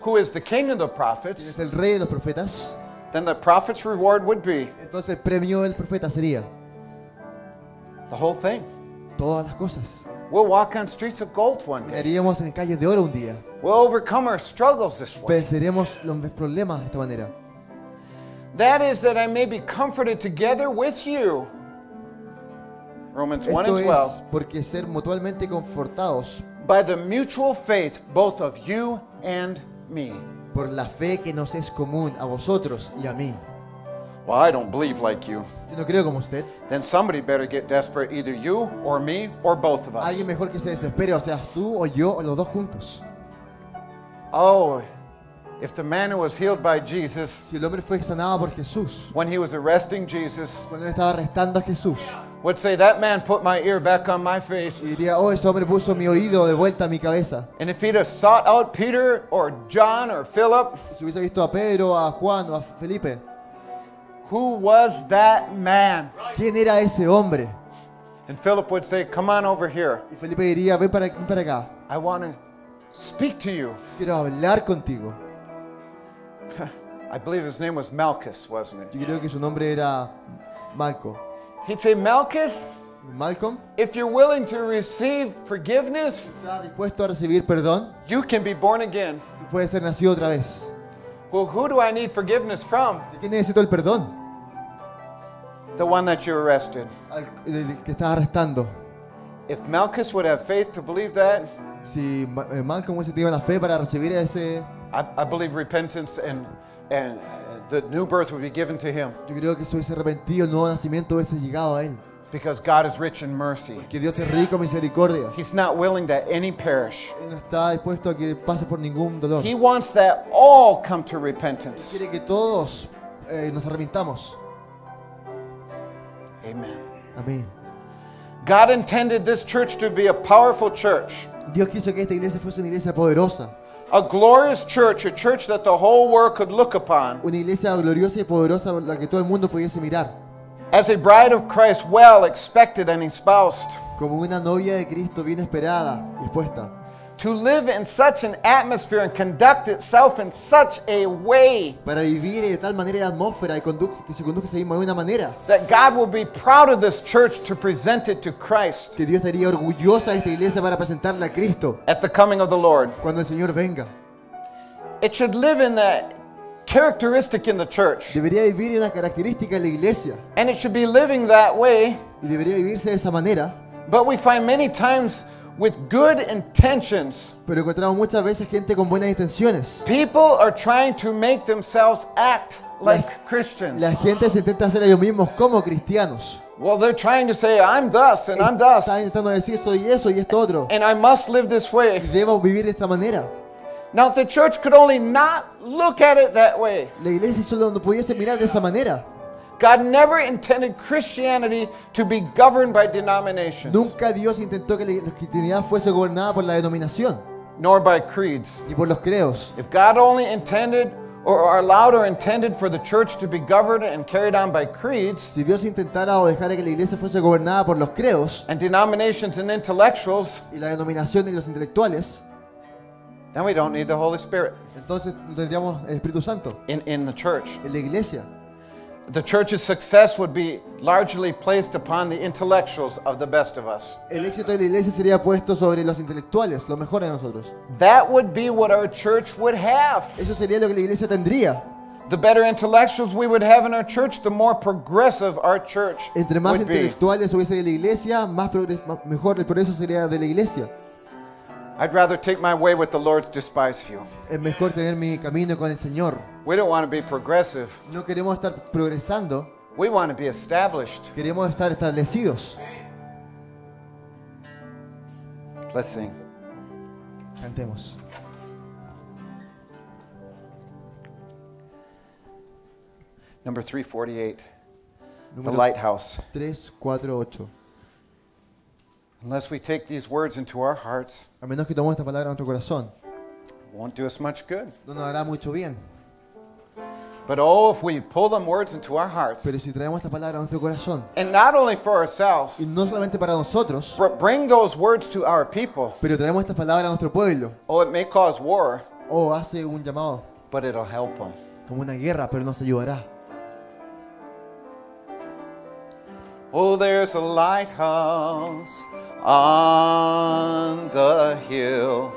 who is the king of the prophets, es el rey de los profetas, then the prophet's reward would be, entonces el premio del profeta sería, the whole thing. Todas las cosas. We'll walk on streets of gold one day. Iremos en calles de oro un día. We'll overcome our struggles this way. Venceremos los problemas de esta manera. That is that I may be comforted together with you. Romans one and twelve. Porque ser mutuamente confortados by the mutual faith both of you and me. Por la fe que nos es común a vosotros y a mí. Well, I don't believe like you. Yo no creo como usted. Then somebody better get desperate, either you or me or both of us. Alguien mejor que se desespere, o sea, tú o yo o los dos juntos. Oh, if the man who was healed by Jesus, si el hombre fue sanado por Jesús, when he was arresting Jesus, cuando estaba arrestando a Jesús, would say, that man put my ear back on my face. Y diría, oh, ese hombre puso mi oído de vuelta a mi cabeza. And if he'd have sought out Peter or John or Philip, si hubiese visto a Pedro, a Juan o a Felipe, who was that man? ¿Quién era ese hombre? And Philip would say, come on over here. Y Felipe diría, ven para, ven para acá. I want to speak to you. Quiero hablar contigo. I believe his name was Malchus, wasn't it? Yo creo que su nombre era Malco. He'd say, Malchus, Malcolm, if you're willing to receive forgiveness, dispuesto a recibir perdón, you can be born again. Puedes ser nacido otra vez. Well, who do I need forgiveness from? ¿De quién necesito el perdón? The one that you arrested. Al que estás arrestando. If Malchus would have faith to believe that, Si Malcolm hubiese tenido la fe para recibir ese, I, I believe repentance and and the new birth would be given to him. Yo creo que si hubiese arrepentido, el nuevo nacimiento hubiese llegado a él. Because God is rich in mercy. Porque Dios es rico en misericordia. He's not willing that any perish. Él no está dispuesto a que pase por ningún dolor. He wants that all come to repentance. Quiere que todos eh, nos arrepintamos. Amen. Amén. God intended this church to be a powerful church. Dios quiso que esta iglesia fuese una iglesia poderosa. A glorious church, a church that the whole world could look upon. Una iglesia gloriosa y poderosa la que todo el mundo pudiese mirar. As a bride of Christ, well expected and espoused. Como una novia de Cristo bien esperada y expuesta. To live in such an atmosphere and conduct itself in such a way. Para vivir de tal manera la atmósfera y que se conduzca de una manera. That God will be proud of this church to present it to Christ. Que Dios estaría orgullosa de esta iglesia para presentarla a Cristo. At the coming of the Lord. Cuando el Señor venga. It should live in that characteristic in the church. Debería vivir una característica en la iglesia. And it should be living that way. Y debería vivirse de esa manera. But we find many times with good intentions. Pero encontramos muchas veces gente con buenas intenciones. People are trying to make themselves act like la, Christians. La gente se intenta hacer ellos mismos como cristianos. Well, they're trying to say I'm thus and I'm thus. Están intentando decir soy eso y esto otro. And I must live this way. Debo vivir de esta manera. Now, if the church could only not look at it that way. La iglesia solo no pudiese mirar de esa manera. God never intended Christianity to be governed by denominations. Nunca Dios intentó que la cristiandad fuese gobernada por la denominación. Nor by creeds. Ni por los credos. If God only intended or allowed or intended for the church to be governed and carried on by creeds. Si Dios intentara o dejara que la iglesia fuese gobernada por los credos. And denominations and intellectuals. Y la denominación y los intelectuales. Then we don't need the Holy Spirit. Entonces no tendríamos el Espíritu Santo. In in the church. En la iglesia. The church's success would be largely placed upon the intellectuals of the best of us. El éxito de la iglesia sería puesto sobre los intelectuales, los mejores de nosotros. That would be what our church would have. Eso sería lo que la iglesia tendría. The better intellectuals we would have in our church, the more progressive our church would be. Entre más intelectuales hubiese en la iglesia, más mejor el progreso sería de la iglesia. I'd rather take my way with the Lord's despised few. Es mejor tener mi camino con el Señor. We don't want to be progressive. No queremos estar progresando. We want to be established. Queremos estar establecidos. Let's sing. Cantemos. Number three forty-eight. Número the lighthouse. three forty-eight. Unless we take these words into our hearts, a menos que tomemos esta palabra en nuestro corazón, won't do us much good. No nos hará mucho bien. But oh, if we pull them words into our hearts, pero si traemos esta palabra a nuestro corazón, and not only for ourselves, y no solamente para nosotros, but bring those words to our people. Pero traemos esta palabra a nuestro pueblo. Oh, it may cause war. Oh, hace un llamado. But it'll help them. Como una guerra, pero nos ayudará. Oh, there's a lighthouse on the hill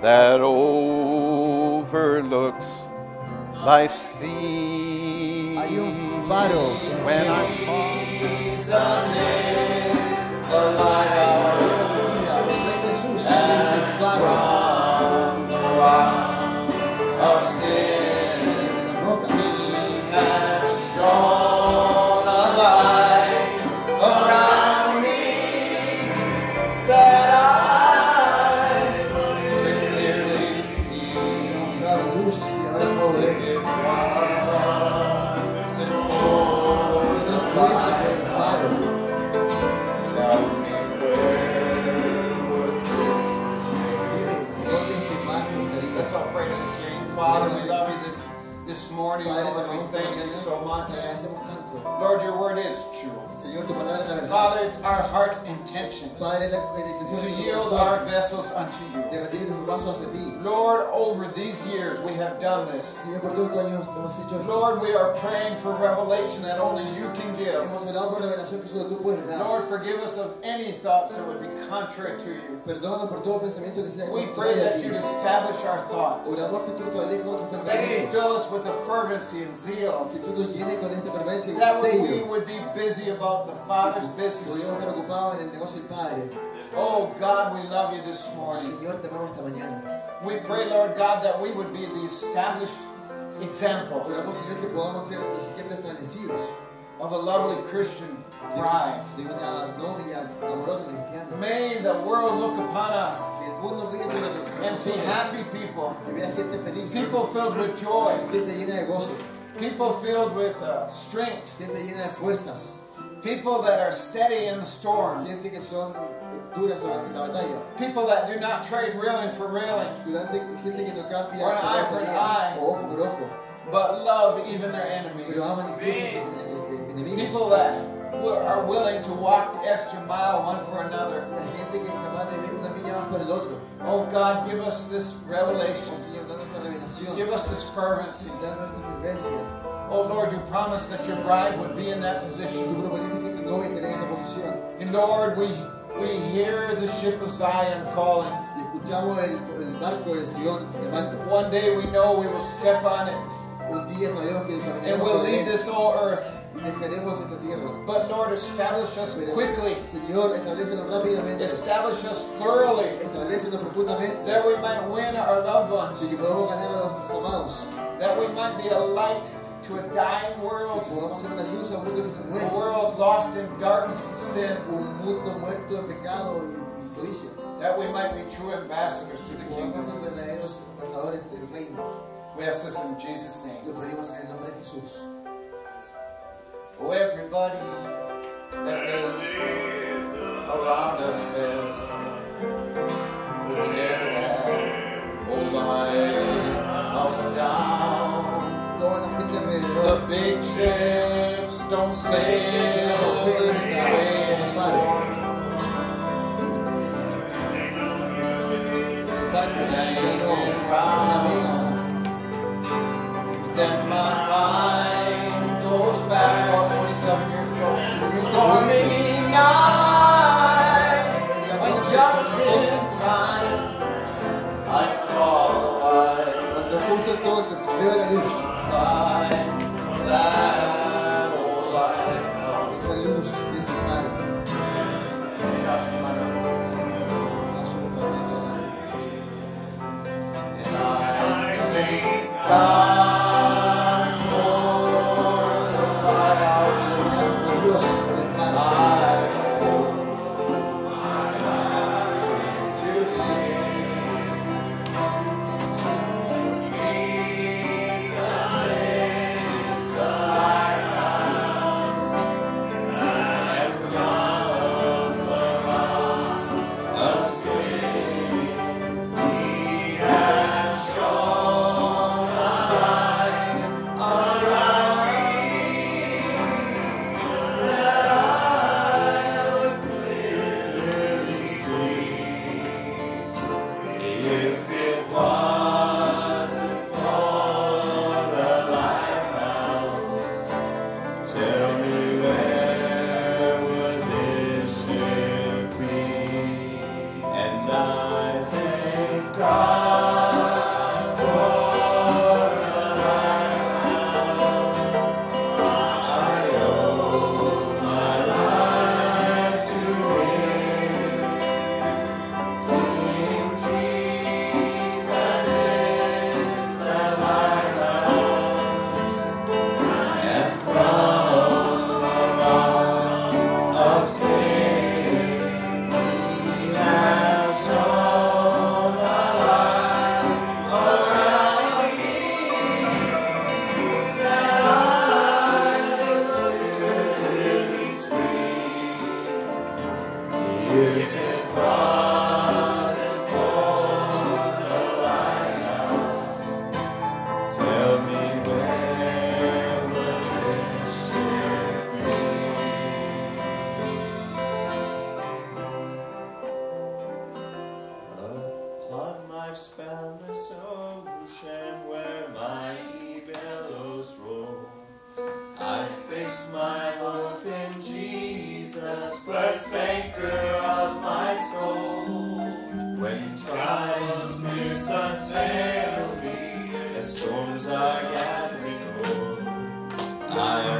that overlooks life's sea. Hay un faro when I'm Jesus is the lighthouse that from the rocks of sin. Morning, Lord, we thank you so much. Lord, your word is true. Father, it's our heart's intentions to yield our vessels unto you. Lord, over these years we have done this. Lord, we are praying for revelation that only you can give. Lord, forgive us of any thoughts that would be contrary to you. We pray that you establish our thoughts. That you fill us with a fervency and zeal. That we would be busy about the Father's business. Oh God, we love you this morning. Señor, te amamos esta mañana. We pray, Lord God, that we would be the established example of a lovely Christian bride. May the world look upon us and see happy people, people filled with joy, people filled with uh, strength, people that are steady in the storm, people that do not trade railing for railing or an eye for an eye, but love even their enemies. People that are willing to walk the extra mile one for another. Oh God, give us this revelation. Give us this fervency. Oh Lord, you promised that your bride would be in that position. And Lord, we, we hear the ship of Zion calling. One day we know we will step on it. And we'll leave this whole earth. But Lord, establish us quickly. Establish us thoroughly. That we might win our loved ones. That we might be a light to a dying world. A world lost in darkness and sin. That we might be true ambassadors to the kingdom. We ask this in Jesus' name. Oh, everybody that lives around us says, tear that old line house down. The big ships don't sail this way anymore. But they don't cry. Then my mind goes back about twenty-seven years ago. Stormy night, when just in time I saw the light. That old lighthouse. Josh, come on up. And I think God. Storms are gathering cold.